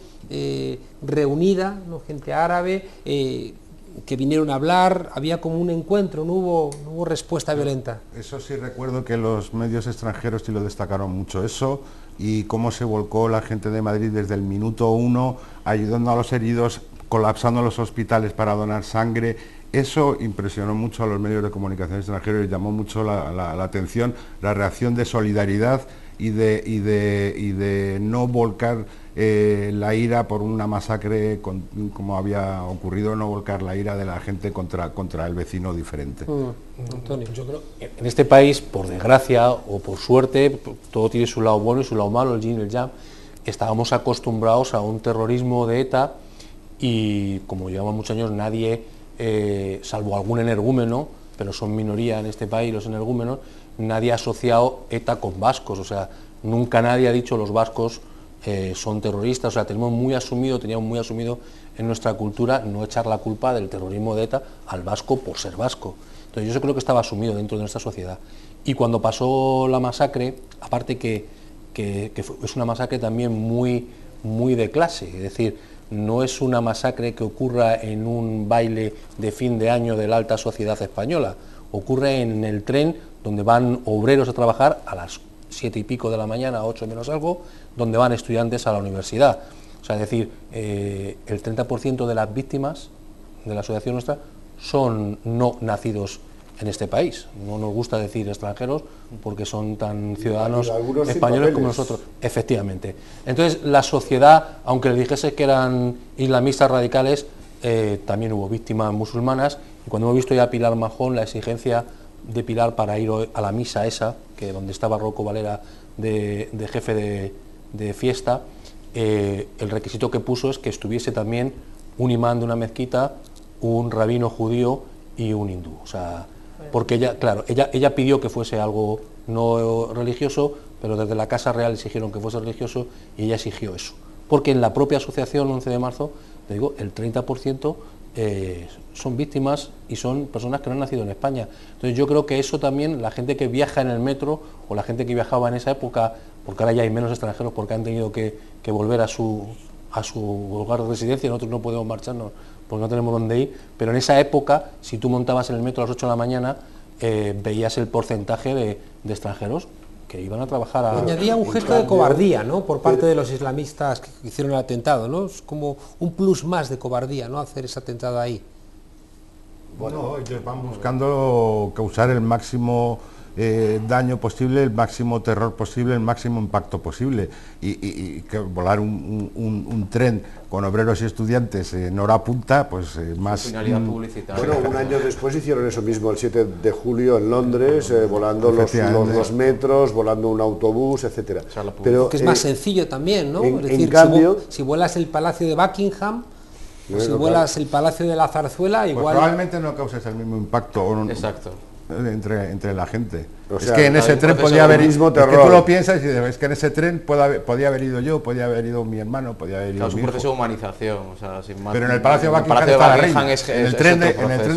reunida, ¿no? Gente árabe, que vinieron a hablar, había como un encuentro, no hubo respuesta violenta. Eso sí recuerdo que los medios extranjeros sí lo destacaron mucho, eso, y cómo se volcó la gente de Madrid desde el minuto 1, ayudando a los heridos, colapsando los hospitales para donar sangre. Eso impresionó mucho a los medios de comunicación extranjeros y llamó mucho la atención, la reacción de solidaridad y de no volcar la ira por una masacre como había ocurrido, no volcar la ira de la gente contra el vecino diferente. Antonio, yo creo que en este país, por desgracia o por suerte, todo tiene su lado bueno y su lado malo, el yin y el yang. Estábamos acostumbrados a un terrorismo de ETA y, como llevamos muchos años, nadie... salvo algún energúmeno, pero son minoría en este país los energúmenos, nadie ha asociado ETA con vascos, o sea, nunca nadie ha dicho los vascos son terroristas, o sea, teníamos muy asumido en nuestra cultura no echar la culpa del terrorismo de ETA al vasco por ser vasco. Entonces yo creo que estaba asumido dentro de nuestra sociedad. Y cuando pasó la masacre, aparte que es una masacre también muy de clase, es decir, no es una masacre que ocurra en un baile de fin de año de la alta sociedad española, ocurre en el tren donde van obreros a trabajar a las 7 y pico de la mañana, 8 menos algo, donde van estudiantes a la universidad. O sea, es decir, el 30% de las víctimas de la asociación nuestra son no nacidos en este país. No nos gusta decir extranjeros porque son tan ciudadanos españoles como nosotros. Efectivamente. Entonces la sociedad, aunque le dijese que eran islamistas radicales, también hubo víctimas musulmanas. Y cuando hemos visto ya a Pilar Majón, la exigencia de Pilar para ir a la misa esa, que donde estaba Rocco Varela de jefe de fiesta, el requisito que puso es que estuviese también un imán de una mezquita, un rabino judío y un hindú. O sea, porque ella, claro, ella pidió que fuese algo no religioso, pero desde la Casa Real exigieron que fuese religioso y ella exigió eso. Porque en la propia asociación, 11 de marzo, te digo, el 30% son víctimas y son personas que no han nacido en España. Entonces yo creo que eso también, la gente que viaja en el metro o la gente que viajaba en esa época, porque ahora ya hay menos extranjeros porque han tenido que volver a su lugar de residencia, nosotros no podemos marcharnos porque no tenemos dónde ir, pero en esa época, si tú montabas en el metro a las 8 de la mañana, veías el porcentaje de extranjeros que iban a trabajar a... Añadía un gesto de cobardía, ¿no?, por parte de los islamistas que hicieron el atentado, ¿no? Es como un plus más de cobardía, ¿no?, hacer ese atentado ahí. Bueno, ellos van buscando causar el máximo... daño posible, el máximo terror posible, el máximo impacto posible y que volar un tren con obreros y estudiantes en hora punta, pues más... Finalidad publicitaria. Bueno, un año después hicieron eso mismo, el 7 de julio en Londres, volando los metros, volando un autobús, etcétera. Pero que es más sencillo también, ¿no? Es decir, en cambio, si vuelas el Palacio de Buckingham... Bueno, si vuelas el Palacio de la Zarzuela, igual... Pues probablemente no causes el mismo impacto. O no, exacto. Entre la gente. O sea, es que en ese tren podía haber mismo terror. Es que tú lo piensas y dices, es que en ese tren podía haber ido yo, podía haber ido mi hermano, podía haber ido. Claro, es un proceso de humanización, o sea, sin más. Pero en el Palacio de Buckingham en el tren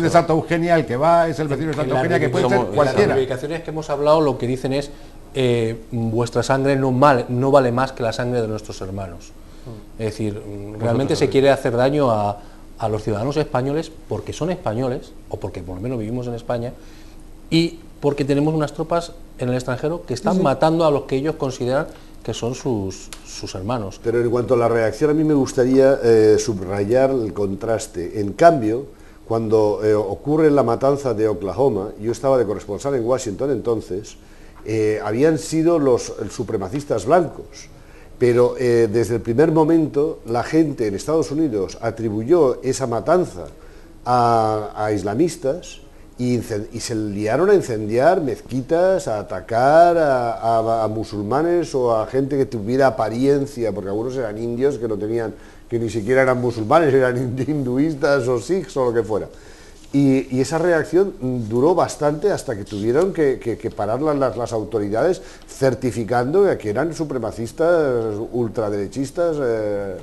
de Santa Eugenia el que va es el vecino de Santa Eugenia, que puede ser cualquiera. Las reivindicaciones que hemos hablado lo que dicen es vuestra sangre no vale más que la sangre de nuestros hermanos. Es decir, realmente se quiere hacer daño a los ciudadanos españoles porque son españoles o porque por lo menos vivimos en España. Y porque tenemos unas tropas en el extranjero que están matando a los que ellos consideran que son sus hermanos. Pero en cuanto a la reacción, a mí me gustaría subrayar el contraste. En cambio, cuando ocurre la matanza de Oklahoma, yo estaba de corresponsal en Washington entonces, habían sido los supremacistas blancos. Pero desde el primer momento, la gente en Estados Unidos atribuyó esa matanza a islamistas. Y se liaron a incendiar mezquitas, a atacar a musulmanes o a gente que tuviera apariencia, porque algunos eran indios que no tenían que ni siquiera eran musulmanes, eran hinduistas o sikhs o lo que fuera. Y esa reacción duró bastante hasta que tuvieron que parar las autoridades certificando que eran supremacistas, ultraderechistas,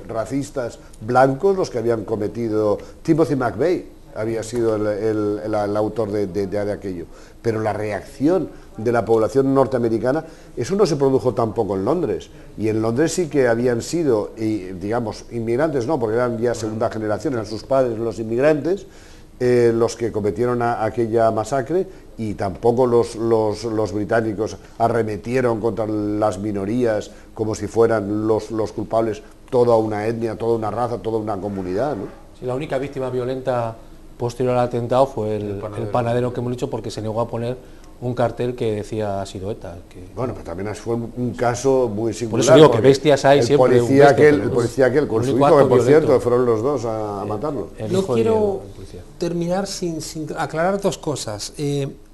racistas, blancos los que habían cometido. Timothy McVeigh había sido el autor de aquello. Pero la reacción de la población norteamericana, eso no se produjo tampoco en Londres. Y en Londres sí que habían sido, digamos, inmigrantes, no, porque eran ya segunda generación, eran sus padres los inmigrantes, los que cometieron aquella masacre, y tampoco los británicos arremetieron contra las minorías como si fueran los culpables toda una etnia, toda una raza, toda una comunidad, ¿no? Sí, la única víctima violenta posterior al atentado fue el panadero que hemos dicho, porque se negó a poner un cartel que decía ha sido ETA. Que... Bueno, pero también fue un caso muy singular. Por eso digo que bestias hay siempre. Policía bestia, aquel, el policía aquel, con su hijo, que por cierto fueron los dos a matarlo. Yo quiero terminar sin aclarar dos cosas.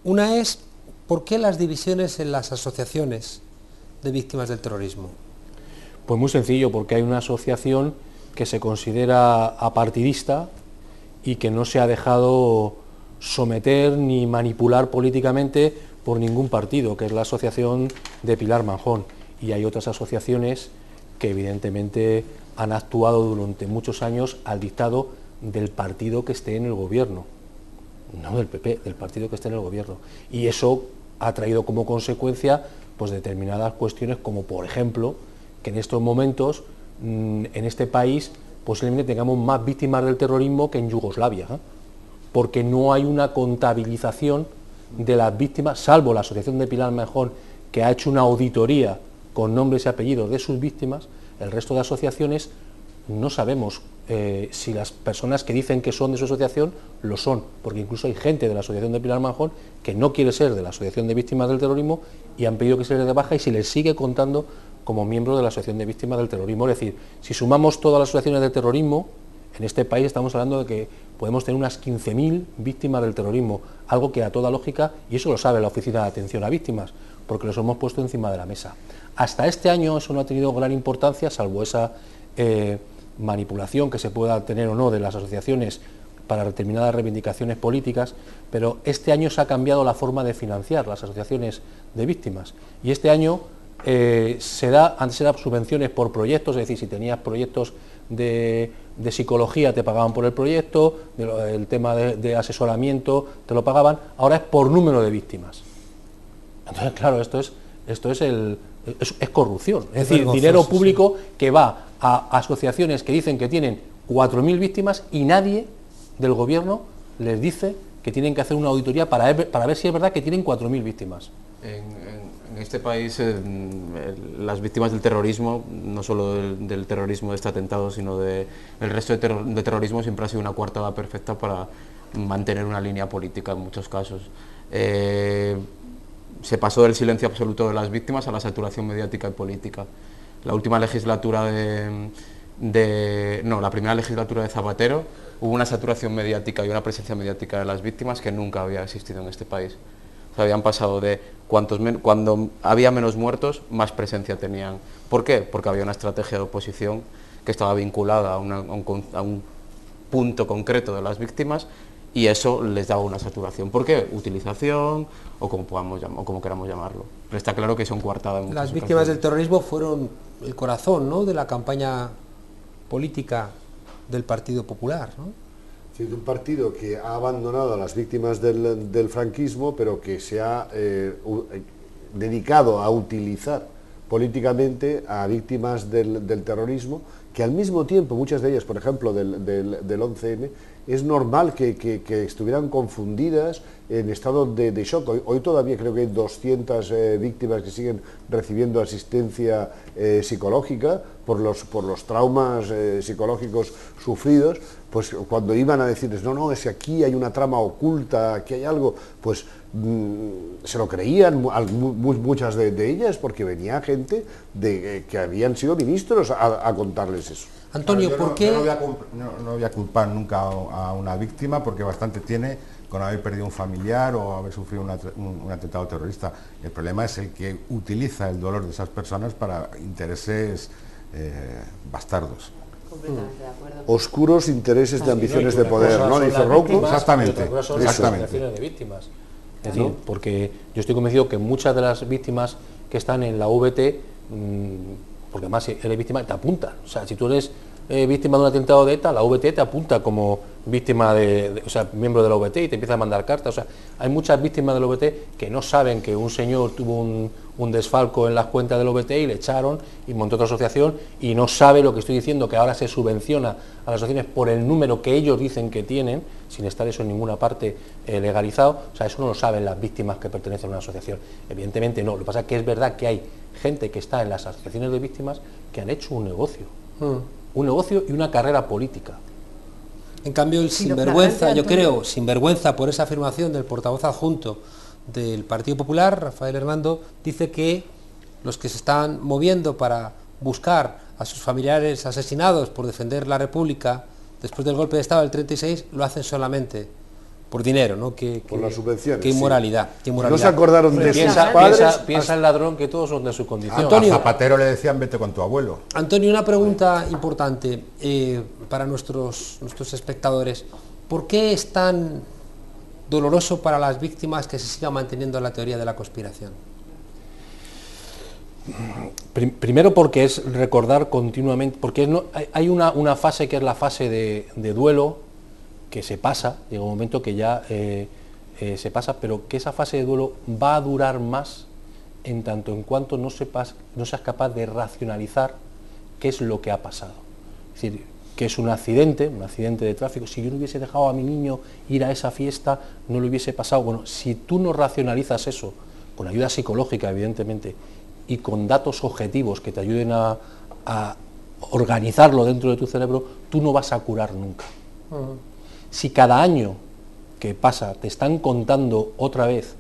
Una es, ¿por qué las divisiones en las asociaciones de víctimas del terrorismo? Pues muy sencillo, porque hay una asociación que se considera apartidista y que no se ha dejado someter ni manipular políticamente por ningún partido, que es la asociación de Pilar Manjón, y hay otras asociaciones que evidentemente han actuado durante muchos años al dictado del partido que esté en el gobierno, no del PP, del partido que esté en el gobierno, y eso ha traído como consecuencia pues determinadas cuestiones, como por ejemplo que en estos momentos en este país posiblemente tengamos más víctimas del terrorismo que en Yugoslavia, ¿eh? Porque no hay una contabilización de las víctimas, salvo la asociación de Pilar Manjón, que ha hecho una auditoría con nombres y apellidos de sus víctimas. El resto de asociaciones no sabemos si las personas que dicen que son de su asociación lo son, porque incluso hay gente de la asociación de Pilar Manjón que no quiere ser de la asociación de víctimas del terrorismo y han pedido que se les dé baja y se les sigue contando como miembro de la asociación de víctimas del terrorismo. Es decir, si sumamos todas las asociaciones de terrorismo, en este país estamos hablando de que podemos tener unas 15.000 víctimas del terrorismo, algo que a toda lógica, y eso lo sabe la Oficina de Atención a Víctimas, porque los hemos puesto encima de la mesa. Hasta este año eso no ha tenido gran importancia, salvo esa manipulación que se pueda tener o no de las asociaciones para determinadas reivindicaciones políticas, pero este año se ha cambiado la forma de financiar las asociaciones de víctimas, y este año antes eran subvenciones por proyectos, es decir, si tenías proyectos de psicología te pagaban por el proyecto, el tema de asesoramiento te lo pagaban, ahora es por número de víctimas. Entonces, claro, esto es corrupción, es decir, dinero público que va a asociaciones que dicen que tienen 4.000 víctimas y nadie del gobierno les dice que tienen que hacer una auditoría para ver si es verdad que tienen 4.000 víctimas. En este país las víctimas del terrorismo, no solo del terrorismo de este atentado, sino del resto de terrorismo, siempre ha sido una coartada perfecta para mantener una línea política en muchos casos. Se pasó del silencio absoluto de las víctimas a la saturación mediática y política. La última legislatura la primera legislatura de Zapatero hubo una saturación mediática y una presencia mediática de las víctimas que nunca había existido en este país. Habían pasado de cuando había menos muertos, más presencia tenían. ¿Por qué? Porque había una estrategia de oposición que estaba vinculada a un punto concreto de las víctimas y eso les daba una saturación. ¿Por qué? Utilización o como queramos llamarlo. Pero está claro que son coartadas. Las víctimas del terrorismo fueron el corazón, ¿no?, de la campaña política del Partido Popular, ¿no? Un partido que ha abandonado a las víctimas del franquismo, pero que se ha dedicado a utilizar políticamente a víctimas del terrorismo, que al mismo tiempo, muchas de ellas, por ejemplo, del 11M, es normal que estuvieran confundidas en estado de shock. Hoy todavía creo que hay 200 víctimas que siguen recibiendo asistencia psicológica por los traumas psicológicos sufridos. Pues cuando iban a decirles, no, es que aquí hay una trama oculta, aquí hay algo, pues se lo creían muchas de ellas, porque venía gente que habían sido ministros a contarles eso. Antonio, ¿por qué? No voy a culpar nunca a una víctima, porque bastante tiene con haber perdido un familiar o haber sufrido un atentado terrorista. El problema es el que utiliza el dolor de esas personas para intereses bastardos. completamente de acuerdo. Oscuros intereses de ambiciones de poder, ¿no? Dice Rocco. Exactamente. Otra cosa son las asociaciones de víctimas. Es decir, porque yo estoy convencido que muchas de las víctimas que están en la VT, porque además si eres víctima, te apunta. O sea, si tú eres víctima de un atentado de ETA, la VT te apunta como víctima o sea, miembro de la VT y te empieza a mandar cartas. O sea, hay muchas víctimas de la VT que no saben que un señor tuvo un desfalco en las cuentas de la VT y le echaron y montó otra asociación y no sabe lo que estoy diciendo, que ahora se subvenciona a las asociaciones por el número que ellos dicen que tienen, sin estar eso en ninguna parte legalizado. O sea, eso no lo saben las víctimas que pertenecen a una asociación. Evidentemente no. Lo que pasa es que es verdad que hay gente que está en las asociaciones de víctimas que han hecho un negocio. Un negocio y una carrera política. En cambio, el sinvergüenza, yo creo, sinvergüenza por esa afirmación del portavoz adjunto del Partido Popular, Rafael Hernando, dice que los que se están moviendo para buscar a sus familiares asesinados por defender la República después del golpe de Estado del 36 lo hacen solamente por dinero, ¿no? Por las subvenciones. Qué inmoralidad. Sí. ¿No se acordaron de sus padres? Piensa el ladrón que todos son de su condición. Antonio, a Zapatero le decían vete con tu abuelo. Antonio, una pregunta importante para nuestros espectadores. ¿Por qué es tan doloroso para las víctimas que se siga manteniendo la teoría de la conspiración? Primero porque es recordar continuamente, porque hay una fase que es la fase de duelo, que se pasa, llega un momento que ya se pasa, pero que esa fase de duelo va a durar más en tanto en cuanto no seas capaz de racionalizar qué es lo que ha pasado. Es decir, que es un accidente de tráfico. Si yo no hubiese dejado a mi niño ir a esa fiesta, no lo hubiese pasado. Bueno, si tú no racionalizas eso, con ayuda psicológica, evidentemente, y con datos objetivos que te ayuden a organizarlo dentro de tu cerebro, tú no vas a curar nunca. Si cada año que pasa te están contando otra vez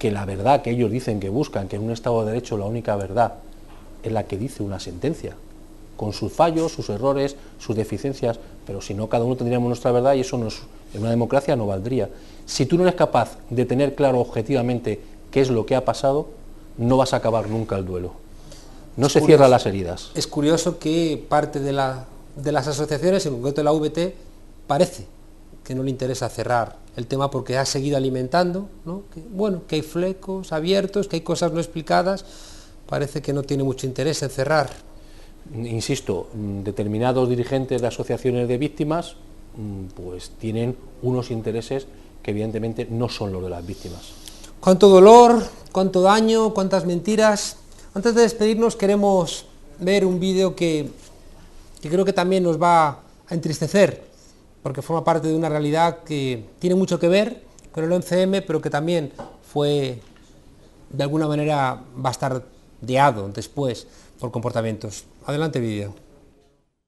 que la verdad que ellos dicen que buscan, que en un Estado de Derecho la única verdad es la que dice una sentencia, con sus fallos, sus errores, sus deficiencias, pero si no, cada uno tendríamos nuestra verdad y eso en una democracia no valdría. Si tú no eres capaz de tener claro objetivamente qué es lo que ha pasado, no vas a acabar nunca el duelo. No se cierran las heridas. Es curioso que parte de las asociaciones, en concreto la VT, parece que no le interesa cerrar el tema porque ha seguido alimentando, ¿no? Que hay flecos abiertos, que hay cosas no explicadas, parece que no tiene mucho interés en cerrar. Insisto, determinados dirigentes de asociaciones de víctimas, pues tienen unos intereses que evidentemente no son los de las víctimas. ¿Cuánto dolor, cuánto daño, cuántas mentiras? Antes de despedirnos queremos ver un vídeo que creo que también nos va a entristecer, porque forma parte de una realidad que tiene mucho que ver con el 11M, pero que también fue, de alguna manera, bastardeado después por comportamientos. Adelante, vídeo.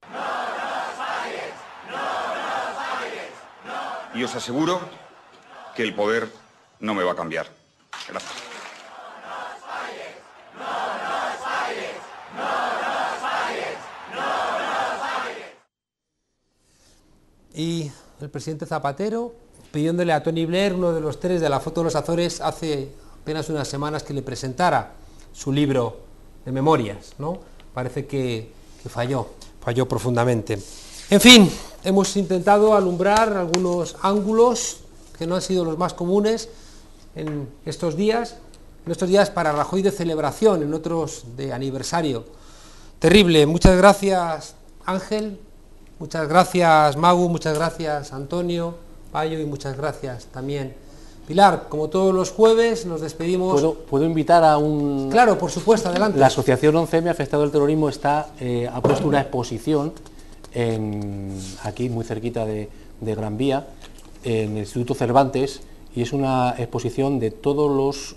No nos falles, no nos falles, no nos falles. Y os aseguro que el poder no me va a cambiar. Gracias. No nos falles, no nos falles, no nos falles, no nos falles. Y el presidente Zapatero pidiéndole a Tony Blair, uno de los tres de la foto de los Azores, hace apenas unas semanas que le presentara su libro de memorias, ¿no? Parece que falló profundamente. En fin, hemos intentado alumbrar algunos ángulos que no han sido los más comunes en estos días, para Rajoy de celebración, en otros de aniversario. Terrible. Muchas gracias, Ángel. Muchas gracias, Magu, muchas gracias, Antonio, Payo, y muchas gracias también, Pilar. Como todos los jueves, nos despedimos. ¿Puedo invitar a un...? Claro, por supuesto, adelante. La Asociación 11M, afectado al terrorismo, ha puesto una exposición aquí, muy cerquita de Gran Vía, en el Instituto Cervantes, y es una exposición de todos los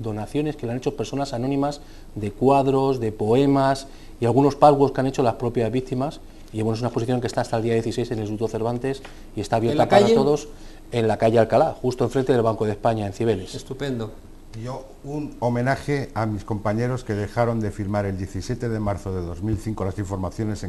donaciones que le han hecho personas anónimas, de cuadros, de poemas, y algunos pagos que han hecho las propias víctimas. Y bueno, es una exposición que está hasta el día 16 en el Instituto Cervantes y está abierta para todos en la calle Alcalá, justo enfrente del Banco de España, en Cibeles. Estupendo. Yo un homenaje a mis compañeros que dejaron de firmar el 17 de marzo de 2005 las informaciones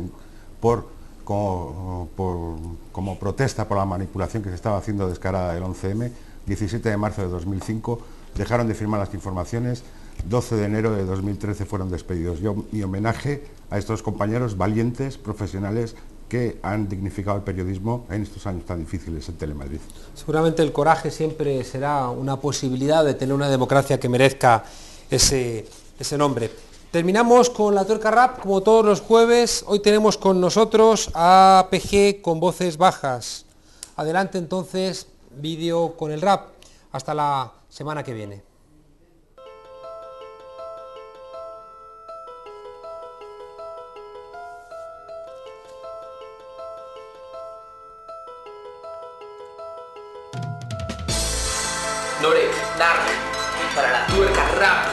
como protesta por la manipulación que se estaba haciendo descarada del 11M, 17 de marzo de 2005, dejaron de firmar las informaciones, 12 de enero de 2013 fueron despedidos. Yo, mi homenaje a estos compañeros valientes, profesionales, que han dignificado el periodismo en estos años tan difíciles en Telemadrid. Seguramente el coraje siempre será una posibilidad de tener una democracia que merezca ese nombre. Terminamos con la tuerca rap, como todos los jueves. Hoy tenemos con nosotros a PG con voces bajas. Adelante entonces, vídeo con el rap. Hasta la semana que viene. Norek, Narc, para la tuerca rap.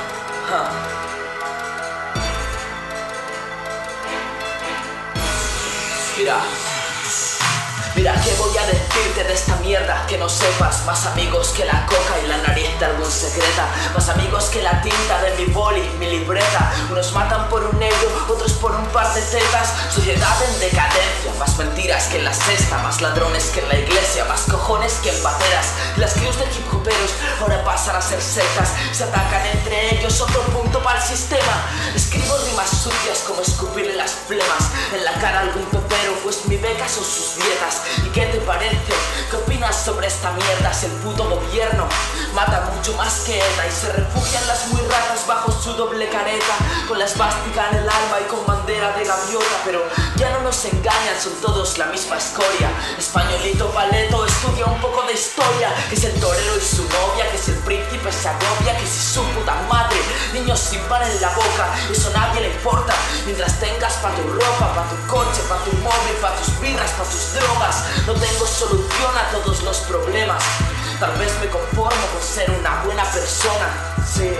Mira, ¿qué voy a decirte de esta mierda? Que no sepas, más amigos que la coca y la nariz de algún secreta, más amigos que la tinta de mi boli, mi libreta. Unos matan por €1, otros por un par de tetas. Sociedad en decadencia, más mentiras que en la cesta, más ladrones que en la iglesia, más cojones que en pateras. Las crews de hip hoperos ahora pasan a ser sectas, se atacan entre ellos, otro punto para el sistema. Escribo rimas sucias como escupirle las flemas en la cara a algún pepero, pues mi beca son sus dietas. ¿Y qué te parece? ¿Qué opinas sobre esta mierda? Si el puto gobierno mata mucho más que ETA y se refugian las muy ratas bajo su doble careta, con la esvástica en el alma y con bandera de gaviota. Pero ya no nos engañan, son todos la misma escoria. Españolito paleto, estudia un poco de historia. Que es el torero y su novia, que es el príncipe Segovia, que si su puta madre, niños sin pan en la boca. Eso nadie le importa, mientras tengas pa' tu ropa, pa' tu coche, pa' tu móvil, pa' tus birras, pa' tus drogas. No tengo solución a todos los problemas. Tal vez me conformo con ser una buena persona. Sí,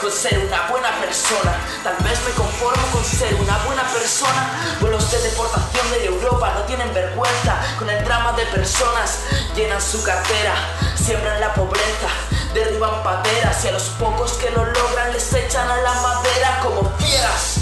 con ser una buena persona. Tal vez me conformo con ser una buena persona. Vuelos de deportación de Europa no tienen vergüenza. Con el drama de personas llenan su cartera, siembran la pobreza, derriban pateras, y a los pocos que lo logran les echan a la madera como fieras.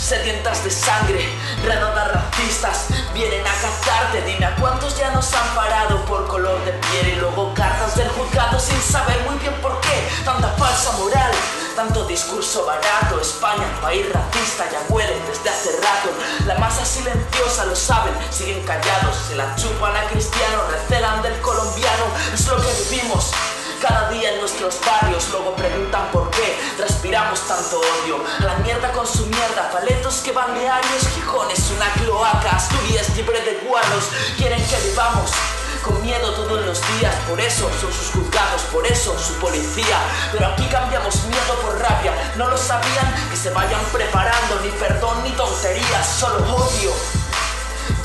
Sedientas de sangre, redadas racistas, vienen a cazarte. Dime a cuántos ya nos han parado por color de piel, y luego cartas del juzgado sin saber muy bien por qué. Tanta falsa moral, tanto discurso barato. España, país racista, ya huele desde hace rato. La masa silenciosa lo saben, siguen callados. Se la chupan a Cristiano, recelan del colombiano. Es lo que vivimos cada día en nuestros barrios, luego preguntan por qué transpiramos tanto odio. A la mierda con su mierda, paletos que van de años, Gijón es una cloaca, Asturias libre de guardos. Quieren que vivamos con miedo todos los días, por eso son sus juzgados, por eso su policía. Pero aquí cambiamos miedo por rabia, no lo sabían, que se vayan preparando, ni perdón ni tonterías, solo odio.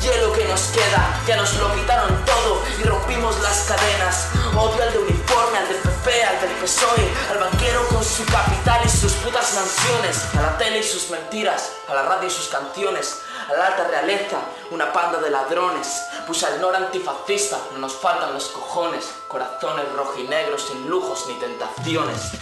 Hielo que nos queda, ya nos lo quitaron todo y rompimos las cadenas. Odio al de uniforme, al del PP, al del PSOE, al banquero con su capital y sus putas mansiones, a la tele y sus mentiras, a la radio y sus canciones, a la alta realeza, una panda de ladrones. Pues al nor antifascista no nos faltan los cojones, corazones rojinegros sin lujos ni tentaciones.